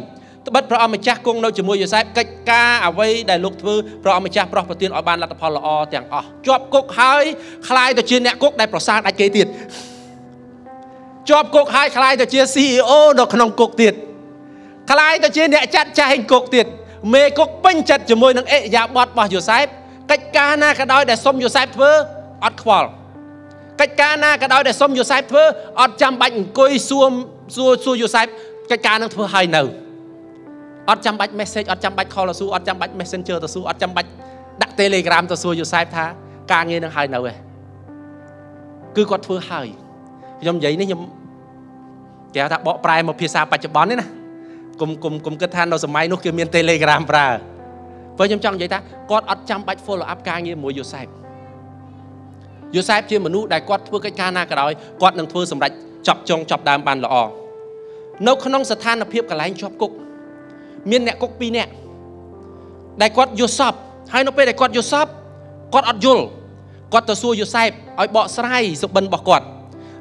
bất pro mà chắc cung đâu chỉ môi Joseph cách ca ở vây đại lục thưa pro mà chắc pro tiên ở ban là tập lo o tiếng o chọp cục hơi khai từ trên nẹ cục đại pro sang đại kế tiệt chọp cục hơi khai từ trên CEO nó không cục tiệt khai ta chia nẹt chặt cha hình cột tiệt mê cột bánh chặt cho môi nâng ế giá bọt bỏ Joseph Cách ca na cái đói để xông Joseph thưa ọt khỏl. Cách ca na cái đói để xông Joseph thưa ọt chăm bạch côi xua Joseph. Cách ca năng thưa hai nầu. Ọt chăm bạch message, ọt chăm bạch call là xua, ọt chăm bạch messenger là xua, ọt chăm bạch đặt telegram là xua Joseph tha. Ca nghe năng hai nầu này. Cứ quạt thưa hai. Nhóm giấy này nhóm kéo đã bỏ prai một phía xa bạch chụp bón đấy nè. Cùng kết than đâu sớm mai nó kêu miền telegram ra. Với nhóm trong vậy ta, con ọt chăm bạch follow up ca nghe mùi Joseph. Joseph chưa mà nụ đại quát thưa cái ca na cái đói, con nâng thưa sầm rạch chọc chồng chọc đàm bàn lọ. Nấu khăn nông sạt than là phiệp cả lái chọc cục. Miền nẹt cục pi nẹt. Đại quát Joseph, hai nó pe đại quát Joseph, con ọt Jul, con tờ xua Joseph, ỏi bỏ sai sập bần bỏ quạt.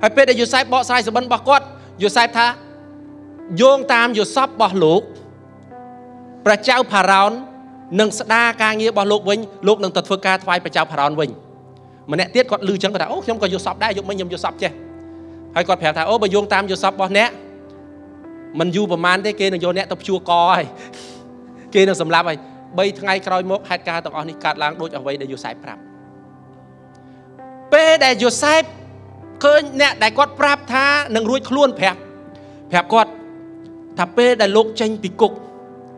Hai pe đại Joseph bỏ sai sập bần bỏ quạt. Joseph tha, dồn tam Joseph bỏ lục. Bà trao Pharaon. Nâng đa ca nghĩa bỏ lục vinh, lục nâng tật phương ca thay bà cháu Pharaon vinh. Mà nẹ tiết con lưu chân có thể, ô nhóm có Joseph đã, nhóm nhóm Joseph chứ. Hay con phép thả, ô bà dùng tam Joseph bỏ nẹ. Mình dù bà man thế kê nâng vô nẹ tập chua co. Kê nâng xâm lạp ấy. Bây ngay khói mốc hạt ca tổng ổn hít cát lãng đôi cho vây để Joseph prap. Bê để Joseph khơi nẹ đại quát prap tha nâng ruột luôn phép. Phép quát. Thả bê để lục tranh bị cục.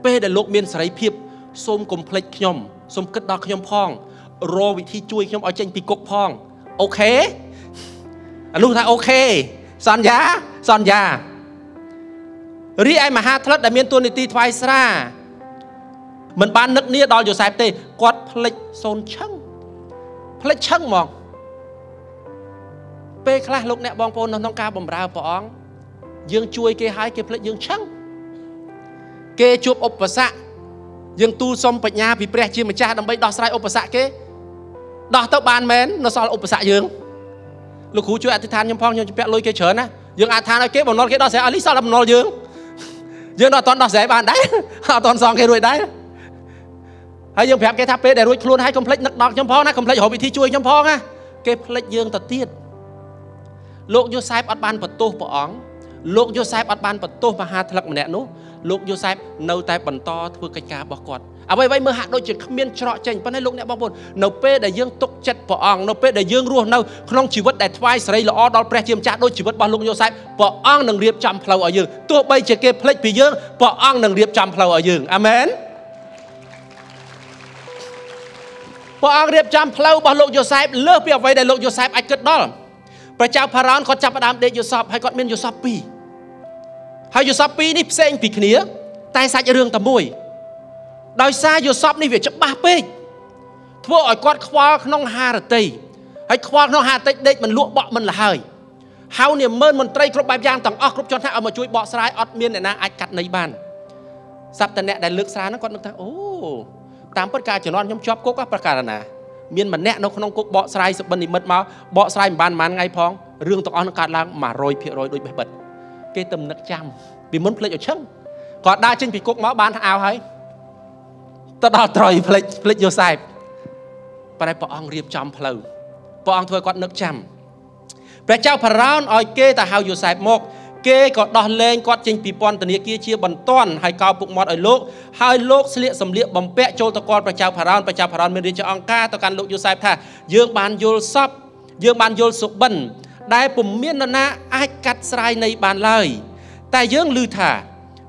Bê để lục miên sấy phiếp. Xôm cùng plek nhóm, xôm kết đo nhóm phong. Rô vị thi chui nhóm ở trên bị cục phong. Ok. Lúc ta ok. Son giá, son giá. Rí ai mà hát thật đã miên tuôn đi ti thoai xa. Mình bán nức nia đo dù xa ép tê. Quát plek xôn chăng. Plek chăng mong. Pê khá lúc nẹ bong phôn nông ca bầm rào phong. Dương chui kê hai kê plek dương chăng. Kê chup ốp và xạ. Nhưng tu xong bạch nha vì bạch chìa mà cha đâm bây đo srai ốp bà sạ kế. Đo tóc bàn mến, nó so là ốp bà sạ dương. Lúc hú chú ạ thức than nhầm phong nhầm chú bẹt lôi kế chớn á. Dương ạ than ơi kế bọn nó kế đo sẻ, lý sao đâm nó dương. Dương đo toàn đo sẻ bàn đấy, họ toàn xong kế đuổi đấy. Hay dương phép kế tháp bế để đuổi luôn hay complete nắc đọc nhầm phong á, complete hổ vị thi chui nhầm phong á. Kế plek dương thật tiết. Lúc vô sai bắt bàn bật tô bỏ óng. Lúc Joseph bắt ban bật tô mà hà thật mà nẹ nô. Lúc Joseph nâu tay bẩn to thưa cách ca bỏ quạt. À vậy vậy mơ hạ đôi chuyện miên trọ chành. Vẫn hay lúc nẹ bỏ bồn. Nâu pê để dương tục chất bỏ ong. Nâu pê để dương ruột nâu. Không chỉ vật đại thoai sợi lọ đo pre chiêm cha đôi chỉ vật bỏ lúc Joseph bỏ ong nâng riệp chạm phlau ở dương. Tôi bây chỉ kê plek bị dương bỏ ong nâng riệp chạm phlau ở dương. Amen. Bỏ ong riệp chạm phlau bỏ lúc Joseph lơ bị vậy để lúc Joseph ai cất đó. พระเจ้าพระร้อน មានម្នាក់នៅក្នុងគុកបកស្រាយសបិននិមិត្តមកបកស្រាយមិនបានម៉ានថ្ងៃផងរឿងទាំងអស់នោះកើតឡើងមួយ dương ban vô sụp bẩn, đại bùm miên na ai cắt sai này bàn lời, tại dương lư thả,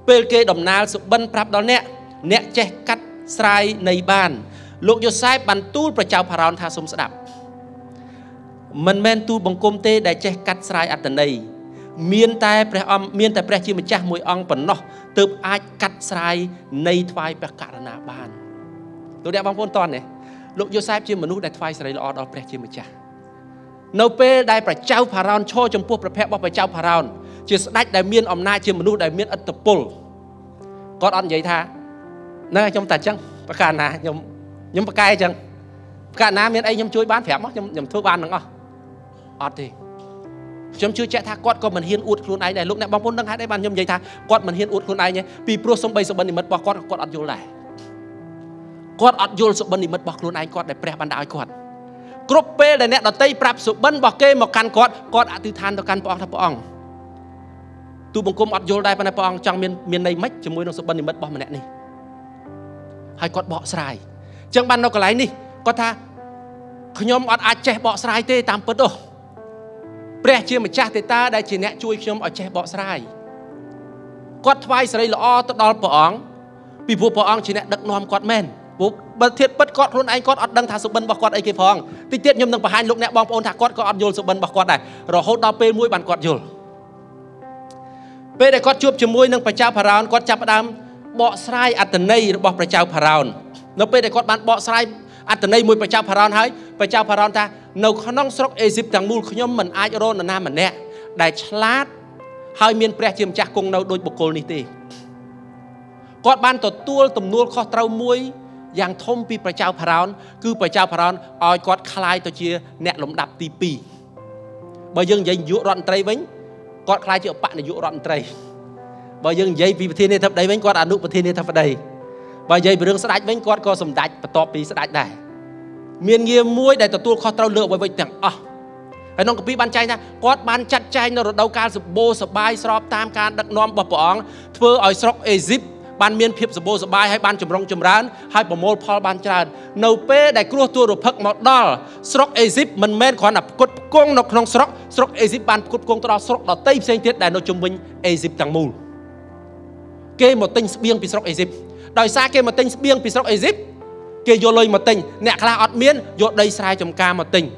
bề kê đầm na sụp bẩn prap đó nè, nè che cắt sai này bàn, lục vô sai bàn tu và chào Pharaon tha sum sđap, mình men tu bằng công tê đại che cắt sai ở tận này, miên tai pre chi mà cha mùi ong bẩn nó, tự ai cắt sai này thay bạc cả na bàn, tôi đã băng phun toàn này, lục vô sai chi mà nu đại thay sai lọ đó pre chi mà cha. Nâu pê đại bà cháu Pharaon cho trong cuộc bà phép bà cháu Pharaon. Chỉ đách đại miên ổng nai chìa mũ đại miên ất tập bùl. Có ơn vậy tha. Nói nhóm ta chăng. Bà cả nà nhóm bà cài chăng. Bà cả nà miên ấy nhóm chui bán phép. Nhóm thua bán nóng. Ất thì nhóm chui chạy tha. Cót có mình hiên út khuôn ái này. Lúc này bóng bốn nâng hát đấy bàn nhóm vậy tha. Cót mình hiên út khuôn ái nhé. Vì pro sông bây sông bần thì mất bỏ cót. Cót ất vô lại. Cót ất vô sông bần thì mất bỏ khuôn ái cót đại phép bàn đạo cót. Cốp pê để nẹt đợt tây prap sụp bẩn bỏ kê một căn cọt ạ từ than đợt căn bỏ tháp bỏng tu bằng côm ọt vô đây bên này bỏng trong miền này mất chỉ môi nó sụp bẩn thì mất bỏ mà nẹt này hai cọt bỏ xài chẳng ban đâu cả lái nè Có tha nhóm ọt át chè bọ sài tê tam bớt đâu. Bè chia một cha tê ta đại chỉ nẹt chui nhóm ọt chè bọ sài. Quát vai sài lọ tớ đo bọ ong. Bị bùa bọ ong chỉ nẹt đực nom quát men. Bố bất thiết bất quát luôn anh quát ọt đăng thả sụp bần bọ quát ấy kê phong. Tít tiết nhóm đằng phải hai lúc nẹt bong ôn thả quát có ọt yul sụp bần bọ quát này. Rồi hốt đo pê mũi bàn quát yul. Pê để quát chụp chấm mũi nâng phải cha pharaon quát cha đam bọ sài át tần nay bọ phải cha pharaon. Nó pê để quát bàn bọ sài à từ đây mùi phải trao Pharaon hỡi phải trao Pharaon ta nấu khăn nong sọc Egypt thằng mù nhóm mình ai cho nó nam mình nè đại lát hơi miền Prea chiêm trạc cùng nấu đôi bọc cồn nít đi còn ban tổ tua tầm nuôi kho trâu muối giang thông pi phải trao Pharaon cứ phải trao Pharaon oi còn khai tổ chia nẹt lồng đập tì pì bởi dân dây dụ đoạn tây vĩnh còn khai triệu bạn là dụ đoạn tây bởi dân dây vì thiên nhiên thập đấy vĩnh còn ăn nụ thiên nhiên thập đây và dây bướng sát đạch với con có sầm đạch và to pí sát đạch này miền nghe muối đại tàu kho trâu lựa với vịt thẳng à anh nông pí ban chay nha con ban chặt chay nó rồi đầu cá sập bô sập bay sọp tam cá đặc nom bập bỏng thưa ở sọc Egypt ban miền phiệp sập bô sập bay hay ban chầm rong chầm rán hay bờ môi Paul ban tràn nấu pê đại cua tua rồi phật mọt đỏ sọc Egypt mình men còn nạp cột cong nọc nòng sọc sọc Egypt ban cột cong tao sọc đỏ tây xanh tiết đại nội trung bình Egypt thằng mù kê một tinh biên pí sọc Egypt đời xa kia một tinh biếng pí sọc Egypt kia vô lơi một tinh nè khla ọt miên vô đây sai chấm ca một tinh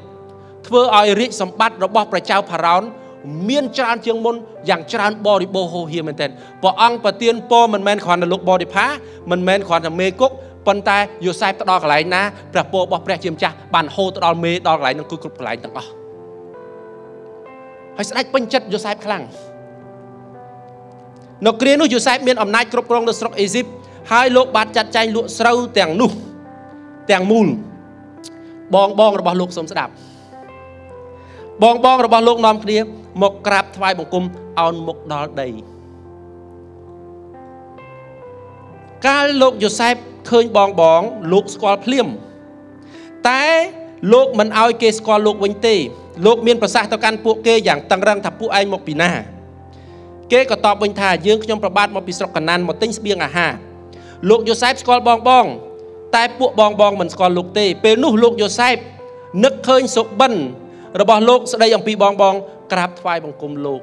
thưa oi rịt sầm bát rồi bỏ phải trao Pharaon miên tràn chương môn dạng tràn bò đi bô hồ hiền mình tên bỏ ăn và tiên po mình men khoản là lục bò đi phá mình men khoản là mê cúc phần tai vô sai tao đo cái này na và po bỏ phải chiêm cha bàn hô tao đo mê đo cái này nó cứ cục cái này tao bỏ hãy sai bênh chất vô sai khăng nó kia nó vô sai miên ẩm nai cục cong được sọc Egypt hai lục bát chặt chay lụa sâu tèng nụ tèng mùn bong bong rồi bỏ lục sống sẽ đạp bong bong rồi bỏ lục nằm kia một cặp vai bằng cung on một đo đầy các lục Joseph khơi bong bong lục squal phim té lục mình ao kê squal lục vinh tê lục miên bờ sạt tàu can buộc kê dạng tăng răng thập buộc anh một pì na kê có tọp vinh thà dương trong bờ bát một pì sọc cản nan một tinh biếng à ha lục Joseph score bong bong, tai buộc bong bong mình score lục tê, pe nút lục Joseph nứt khơi sụp bẩn, rồi bỏ lục sau đây ông pi bong bong, cạp phai bằng cùng lục,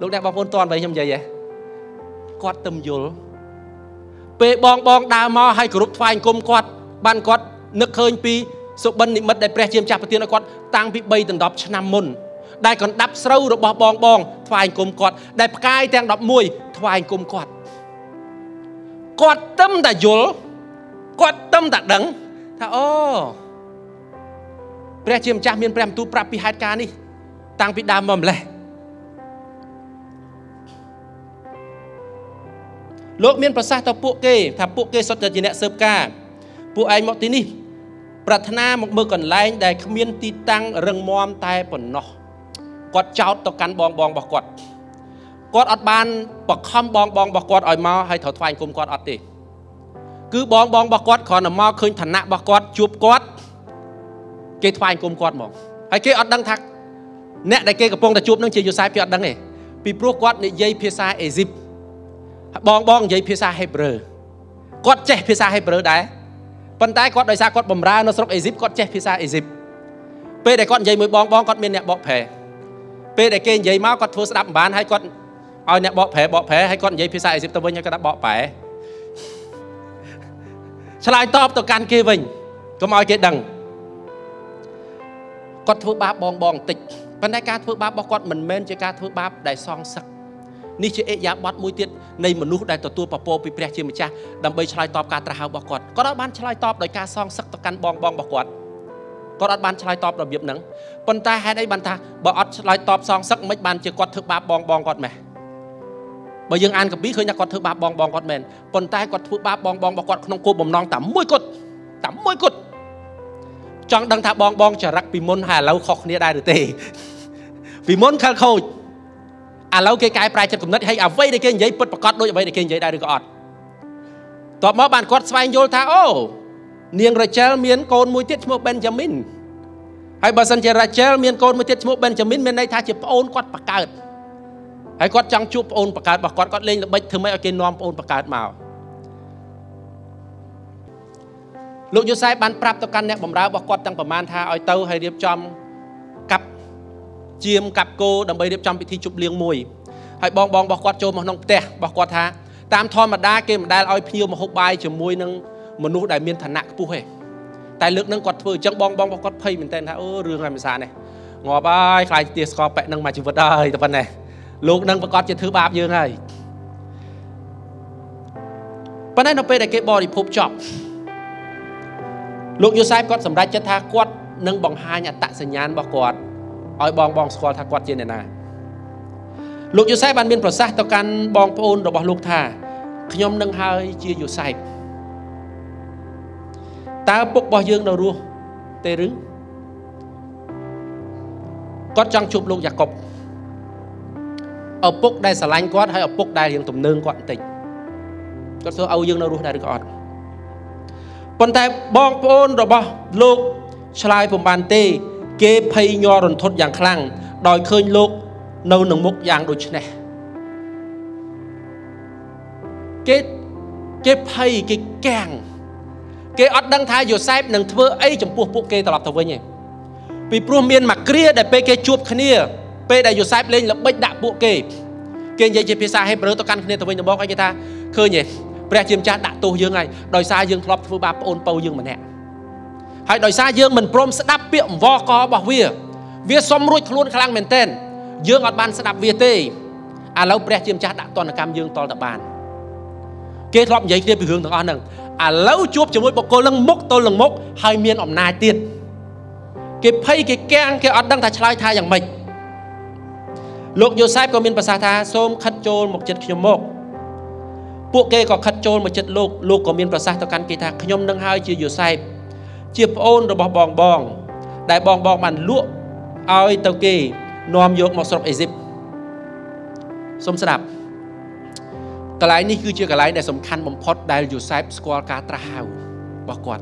lục đẹp bằng phun toàn vậy nhầm gì vậy? Quạt tầm dồi, pe bong bong đào mò hay group phai cùng quạt, ban quạt nứt khơi pi sụp bẩn định mất đại pre chiêm chạp đầu tiên là quạt tăng pi bay từng đập năm môn, đại còn đập sâu rồi bỏ bong bong phai cùng quạt, đại cai đang đập mùi phai cùng quạt. Quạt tâm đã dối, quạt tâm đã đắng. Thà ô Prea chìm chạc miên prem tu prapi hát ca ni tăng bị đà mầm lè. Lúc miên prasah tao buộc kê sốt nhật nhìn nẹ sớp ca. Buộc anh mọc tí ni Pratana mọc mơ còn lành để miên tí tăng rừng mòm tay bẩn nọ. Quạt cháu tao cắn bong bong bọc quạt quạt ở ban bọc khom bong bong bọc quạt ở mau hay thổi phanh cùng quạt ở tì cứ bong bong bọc quạt còn ở mau khơi thản nạ bọc quạt chụp quạt cái phanh cùng quạt mỏng hay cái ở đăng thắc nè đại cái bong đã chụp năng chỉ vô sai cái ở đăng này vì pro quạt này dây phía xa Egypt bong bong dây phía xa Hebrew quạt che phía xa Hebrew đấy phần tai quạt đời xa quạt bầm ra nó sốc Egypt quạt che phía xa Egypt pe đại quạt dây mới bong bong quạt miền nè bọc phè pe đại cái dây máu quạt thua đập bàn hay quạt ôi nè bỏ phé hay con dây phía xa Egypt tao với nhau cái đã bỏ phé lại top tao can kia mình có mọi cái đằng con thua ba bong bong tịch con đại ca thua ba bong con mình men chơi ca thua ba đại song sắc ní chơi ế giá bắt mũi tiết này mà nút đại tàu tua papo bị pre chơi mà cha đầm bây lại top ca tra hao bong con có đó ban lại top đại ca song sắc tao can bong bong bong con đã ban lại top đặc biệt nắng con ta hay đây ban ta bỏ lại top song sắc mấy ban chơi con thua ba bong bong con mẹ bởi dân an gặp bí khơi nhà con thứ ba bong bong con men còn tay con thứ ba bong bong bọc con không cô bầm non tắm mũi cột chẳng đăng thả bong bong chả rắc vì môn hà lâu khóc nia đai được tề vì môn khăn khôi à lâu cái prai chặt cùng nết hay à vây để cái giấy bật bọc con đôi vây để cái giấy đai được ọt tọt máu bàn con xoay vô tha ô niềng Rachel miến con mũi tiết mua Benjamin hay bà sân chơi Rachel miến con mũi tiết mua Benjamin bên đây tha chỉ ôn con bạc cợt hãy quát trăng chụp ôn bạc cát bạc quát quát lên là bệnh thương mấy ở cái nom ôn bạc cát màu Lúc Joseph ban prap to căn nè bầm ráo bọc quạt tăng bầm man tha, oi tàu hay điệp chom cặp chiêm cặp cô đầm bầy điệp chom bị thi chụp liêng mùi. Hãy bong bong bọc quạt trôm mà nông tè bọc quạt tha. Tam thon mà đa kia mà đa oi pniu mà hộp bài chấm mùi nâng mà nụ đại miên thần nặng pu hề. Tại lực nâng quạt phơi chân bong bong bọc quạt phơi mình tên ha, ơ rương ngày mình xả này. Ngò bài khai tiệt score bẹt nâng mà chịu vật đời tập này. Lúc nâng bọc quạt trên thứ ba dương này. Bữa nay nó về đại cái bò đi phốp chọc. Lúc Joseph có sầm ra chất tha quát nâng bằng hai nhà tạ sành nhàn bọc quạt oi bong bong score tha quát trên này nè. Lúc Joseph ban biên bờ sát tàu can bong pôn rồi bọc lục thả nhom nâng hơi chia Joseph. Ta bốc bò dương đầu rùa tê rứ. Quát trăng chụp lục giặc cọc. Ở bốc đây xà lanh quát hay ở bốc đây riêng tụm nương quạt tịnh. Có số Âu Dương đâu rút ra được ọt. Còn tại bong phôn rồi bò lục Chlai phùm bàn tê kê phây nho rồn thốt dạng khăn đòi khơi lục nâu nâng múc dạng đồ chân này. Kê phây kê càng kê ọt đăng thái dù xếp nâng thơ ấy chẳng buộc bộ kê tạo lập thảo vơi nhỉ. Vì buộc miên mà kria để bê kê chuột khá nia. Bê đại dù xếp lên là bếch đạp bộ kê. Kê nhé chế phía xa hay bớ tao căn khá nia thảo vơi nhờ bó anh ta khơi nhỉ. Bè chìm cha đã tu dương này, đòi xa dương thọp với ba ôn pâu dương mình nè. Hãy đòi xa dương mình prom sẽ đáp biệm vo có bảo vía, vía xóm ruột luôn khả năng mình tên, dương ở ban sẽ đáp vía tê, à lâu bè chìm cha đã toàn là cam dương toàn là bàn. Kết thọp giấy kia bị hướng thằng anh rằng, à lâu chụp cho mỗi bộ cô lưng mốc tôi lưng mốc hai miên ẩm nai tiền, cái pay cái keng cái ở đang thay trái thay dạng mình. Lúc Joseph có miên pasata tha xôm khất trôn một chật nhôm mốc. Bộ kê có khát trôn mà chất lục, lục có miên bà sát tao căn kê thạc nhóm nâng hai chìa dù xài. Chìa ôn rồi bỏ bong bong, đại bong bong màn lụa, oi tao kê, nòm dốc mọc sọc Egypt. Xong xa đạp. Cả lái này cứ chìa cả lái này xong khăn bóng phót đại dù xài squa cá tra hào, bỏ quạt.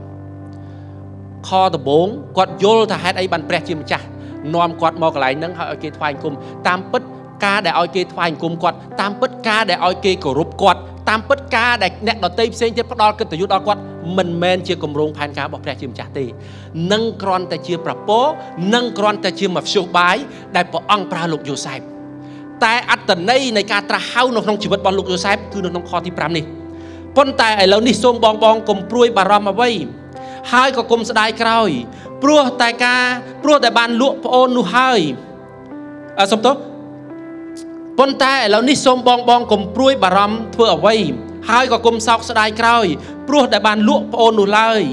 Kho tao bốn, quạt dôl thà hát ấy bàn prẹt chìa mà chà. Nòm quạt mò cả lái nâng hai oi kê thoa anh cùng, tam bất ca để oi kê thoa anh cùng quạt, tam bất ca để oi kê cổ rụp quạt. Tam bất ca đại nét đỏ tây xanh tiếp bắt đo cân tự do đo quát mình men chia cùng rong phan cá bọc tre chìm chả tì nâng con ta chia bạc bố nâng con ta chia mập sâu bái đại bỏ ăn pra lục vô sai tại ăn tận đây này cá tra hao nó không chỉ vật bò lục vô sai cứ nó kho thì pram nè con tại ấy lâu nít xôm bong bong cùng pruy bà ram mà vây hai có cùng sợi cày pruy tại cá pruy tại bàn lụa ôn nu hai à xong tốt. Con ta là ní xôm bong bong cùng pruy bà râm thưa ở vây hai có cùng sọc sẽ đai cày pruy đại bàn lụa ôn nụ lai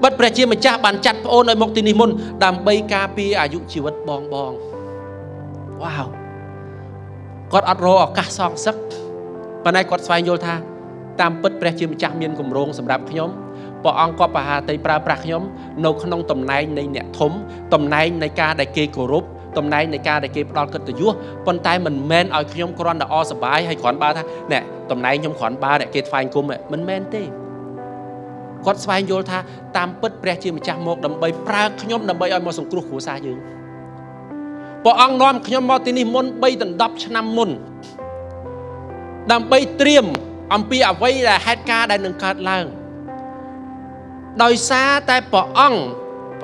bất bè chia mà cha bàn chặt ôn ở một tình môn đàm bay ca pi à dụng chịu vật bong bong wow con ăn rô ở cả song sắc và nay con xoay nhô tha tam bất bè chia mà cha miên cùng rong sầm đạp nhóm bỏ ăn qua bà hà tây pra pra nhóm nấu không tầm này này nhẹ thấm tầm này này ca đại kê cổ rúp tầm này này ca để kịp đo cất tự do, con tay mình men ở nhóm con đã o sờ bái hay khoản ba tha, nè tầm này nhóm khoản ba để kịp phai cùng này mình men tê, con phai vô tha tam bứt bè chìm mà chạm một đầm bay pra nhóm đầm bay ở một sông cua khổ xa dữ, bỏ ăn nom nhóm mò tini môn bay tận đập năm môn, đầm bay tiêm âm pi ở vây là hai ca đại nâng cát lang, đòi xa tay bỏ ăn,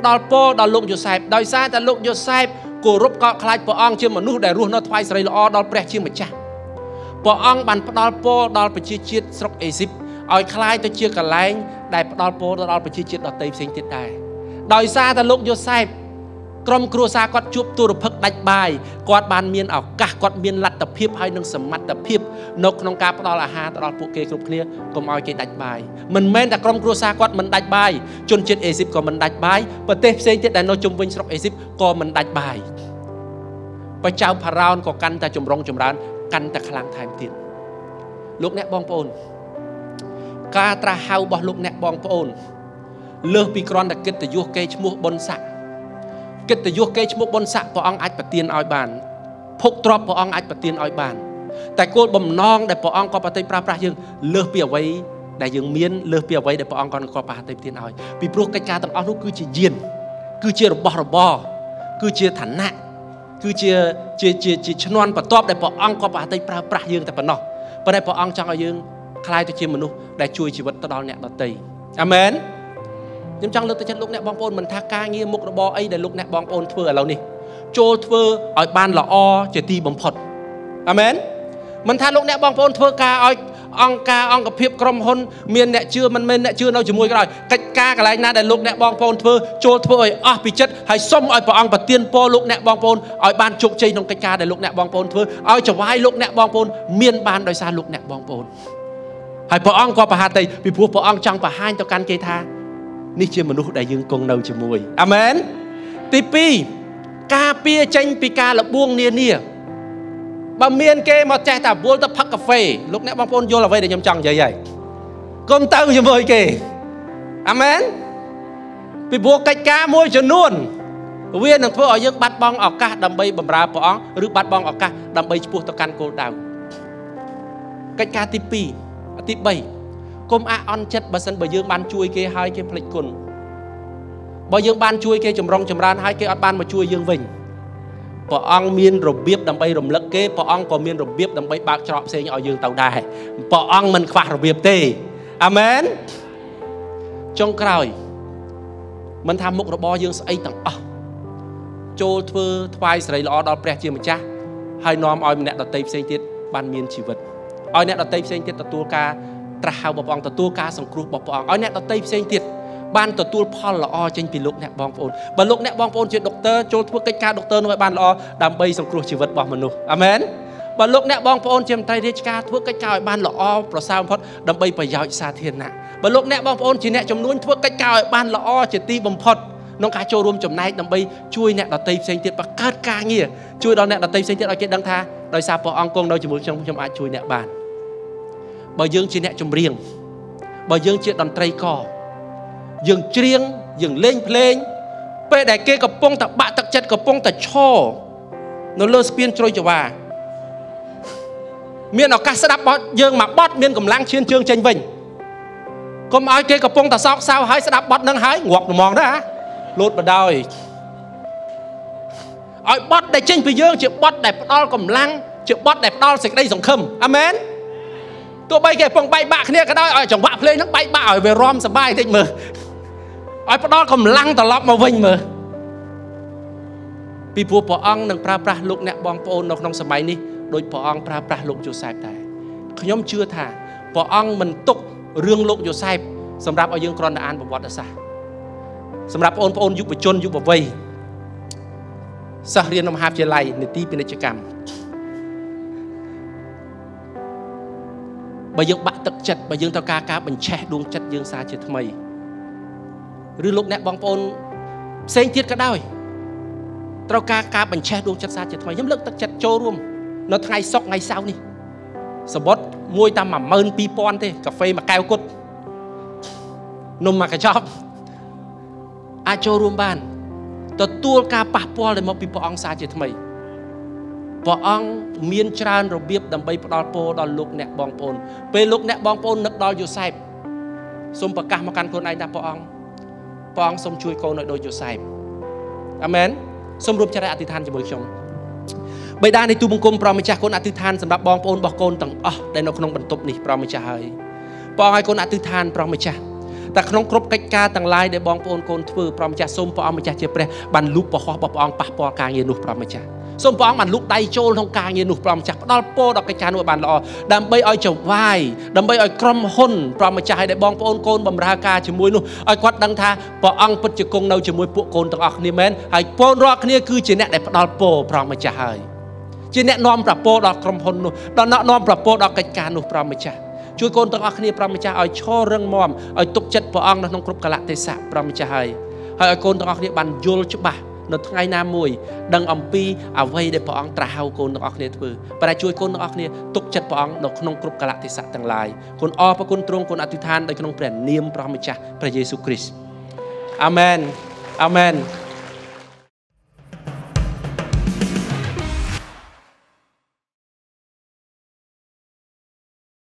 đòi po đòi lụng vô sai, đòi xa tay lụng vô sai cô rút có khai bỏ ong chứ mà nút để rút nó thoai sợi lọ đo bẹt chứ mà chả bỏ ong bàn đo po đo bị chia chia sọc Egypt ở khai tôi chia cả lái đại đo po đo bị chia chia đo tây sinh tiệt đại đòi xa ta lúc vô sai cầm cua xa quạt chụp tu được phật đạch bài quạt bàn miên ảo cả quạt miên lật tập hiệp hay nâng sầm mặt tập hiệp nóc nông cá đo là hà đo bộ kê cục kia cùng ao kê đạch bài mình men là cầm cua xa quạt mình đạch bài chôn chết Egypt còn mình đạch bài và tép xây chết đại nô chung vinh sọc Egypt còn mình đạch bài và chào phà rau có căn ta chùm rong chùm rán căn ta khlang thải tiền lúc nẹt bong pôn cá tra hao bỏ lúc nẹt bong pôn lơ pi con đặc kết từ vô kê mua bôn sạ kết từ vô kê một bôn sạ bỏ ong ách bạt tiền oi bàn phục trọp bỏ ong ách bạt tiền oi bàn tại cô bầm non để bỏ ong có bạt tây pra pra dương lơ pi ở vây đại dương miên lơ pi ở vây để bỏ ong còn có bạt tây tiền oi vì pro cái cá tầm ong lúc cứ chỉ diên cứ chia rồi bỏ cứ chia thản nạ cứ chia chân non và top để bỏ ong có bạt tây pra pra dương tại phần nọ và đây bỏ ong trong oi dương khai tôi chia mình luôn để chui chỉ vật tao đo nhẹ tao tây amen. nhưng chẳng lúc tới chân lúc nẹ bóng bồn mình thác ca nghe mục nó bó ấy để lúc nẹ bóng bồn thưa ở lâu này chô thưa ở ban là o chỉ ti bóng phật. Amen. Mình thác lúc nẹ bóng bồn thưa ca oi ông ca ông gặp hiệp crom hôn miền nẹ chưa mình men nẹ chưa đâu chỉ môi cái rồi cách ca cái này na để lúc nẹ bóng bồn thưa chô thưa oi à bị chất hay xông oi bỏ ông và tiên po lúc nẹ bóng bồn oi ban chụp chơi trong cách ca để lúc nẹ bóng bồn thưa oi chở vai lúc nẹ bóng bồn miền ban đòi xa lúc nẹ bóng bồn hay bỏ ông qua bà hà tây vì vua bỏ ông chẳng bà hai tao can kê tha ní chưa mà nút đại dương con đầu chỉ mùi. Amen. Tipi ca pia tranh pi ca là buông nia nia bà miền kê mà chạy ta buông ta phắc cà phê lúc nãy băng phôn vô là vây để nhầm chồng vậy vậy công tao chỉ mùi kì. Amen. Vì vua cách ca môi cho luôn viên thằng vua ở dưới bắt băng ở ca đầm bay bầm ra bỏ ông rước bắt băng ở ca đầm bay buộc tao can cô đào cách ca tipi. Tiếp 3 Công á on chất bà sân bởi dương ban chui kia hai kia phịch cùn bởi dương ban chui kia chùm rong chùm ran hai kia ọt ban mà chui dương vinh bỏ ông miên rộp biếp đầm bay rộm lất kê bỏ ông có miên rộp biếp đầm bay bạc trọp xe nhỏ dương tàu đài bỏ ông mình khoa rộp biếp tê. Amen. Trong còi mình tham mục rộp bò dương sợi tặng ơ chô thơ thoai sợi lọ đo prẹ chìa mà cha hai nòm oi mình nẹ đọt tây xe tiết ban miên chỉ vật ôi nè đợt tây sen tiệt tụi ca trao bọc bong tụi ca sòng cướp bọc bong ôi nè đợt tây sen tiệt ban tụi Paul là o trên pin lục nè bong phôn ban lục nè bong phôn chuyện doctor cho thuốc cách ca doctor nói ban lo đam bay sòng cướp chỉ vật bọc mình luôn. Amen. Ban lục nè bong phôn trên tay ca thuốc cách ca ban là o pro sao phật đam bay phải dạo xa thiên nè ban lục nè bong phôn chỉ nè trong núi thuốc cách ca ban là o chỉ ti bầm phật nông cá trâu rôm chấm nay đam bay chui nè đợt tây sen tiệt và cát ca nghe chui đó nè đợt tây sen tiệt ở kia đăng tha đời sao bỏ ông con đâu chỉ muốn trong ai chui nè bàn bởi dương chỉ nẹ chùm riêng bởi dương chỉ đòn tray cò dương riêng dương lên pe đại kê cặp bông tập bạ tập chật cặp bông tập cho nó lơ spin trôi cho bà miền ở các đáp bót dương mà bót miền cầm lang chiên trương tranh vinh cầm ai kê cặp bông tập sao sao hái đáp bót nâng hái ngoặc mòn đó á lột vào đôi ai bót đại tranh vì dương chỉ bót đại đo cầm lang chỉ bót đại đo sạch đây dòng khâm. Amen. Tôi bay kìa phong bay bạc nè cái đó ở trong bạc lên nó bay bạc về rom sờ bay thích mờ ở đó còn lăng tờ lóc màu vinh mờ vì vua bỏ ông nâng pra pra lục nè bong phôn nó không sờ bay đi đôi bỏ ông pra pra lục Joseph này nhóm chưa thả bỏ ông mình tục riêng lục Joseph sầm rạp ở dương con đã ăn và vót đã xa sầm rạp ôn phôn giúp bà chôn giúp bà vây sao riêng ông hạp chơi lầy nè ti bên đây chơi cam bởi dương bạn tật chật bởi dương tao ca bình che đuông chật dương xa chết mày rư lúc nè bóng phôn xanh thiết cả đôi tao ca bình che đuông chật xa chết mày nhóm lực tật chật trô luôn nó thay sóc ngày sau đi sờ bót môi ta mà mơn pi pon thế cà phê mà cao cốt nôm mà cái chóp ai trô luôn bàn tao tua ca bạc pon để mà pi pon xa chết mày bỏ ông miên tràn rồi biết đầm bay đòi po đòi lục nẹt bong pôn, về lục nẹt bong pôn nực đòi Joseph, xôm bạc cả mà căn con này đã bỏ ông xôm chui câu nội đôi Joseph, amen, xôm rụp cha đại ati than cho bồi chồng, bây đa này tu bung côn prom cha con ati than sầm đắp bong pôn bỏ con tầng, đây nó không bận tụp nỉ prom cha hơi, bỏ hai con ati than prom cha, ta không cướp cách ca tầng lai để bong pôn con thưa prom cha xôm bỏ ông cha chia pre, bàn lúp bỏ hoa bỏ ông pa bỏ ca nghe nụ prom cha. Xông bóng mà lúc tay trôn không ca như nụ prom chặt đó po đọc cái cha nội bàn lọ đầm bay oi chồng vai đầm bay oi crom hôn prom chặt hay để bong pon côn bầm ra ca chỉ môi nụ oi quát đăng tha bỏ ăn bật chỉ cung nâu chỉ môi bộ côn tặng ọc ni men hay pon rock kia cứ chỉ nẹt để đo po prom chặt hay chỉ nẹt nom bả po đo crom hôn nụ đo nọ nom bả po đo cái cha nụ prom chặt chui côn tặng ọc ni prom chặt oi cho răng mòm oi tục chất bỏ ăn nó không cướp cả lạ tê sạ prom chặt hay hay oi côn tặng ọc ni bàn yul chứ bà nó ngay nam mùi đằng ông pi à vây để bỏ ông trao con nó học nè thưa và đại chui con nó học nè tục chặt bỏ ông nó không cướp cả lạ thì sạch tầng lại con o và con trông con ati than đây con ông bền niêm pramcha, Chúa Giêsu Christ. Amen. Amen.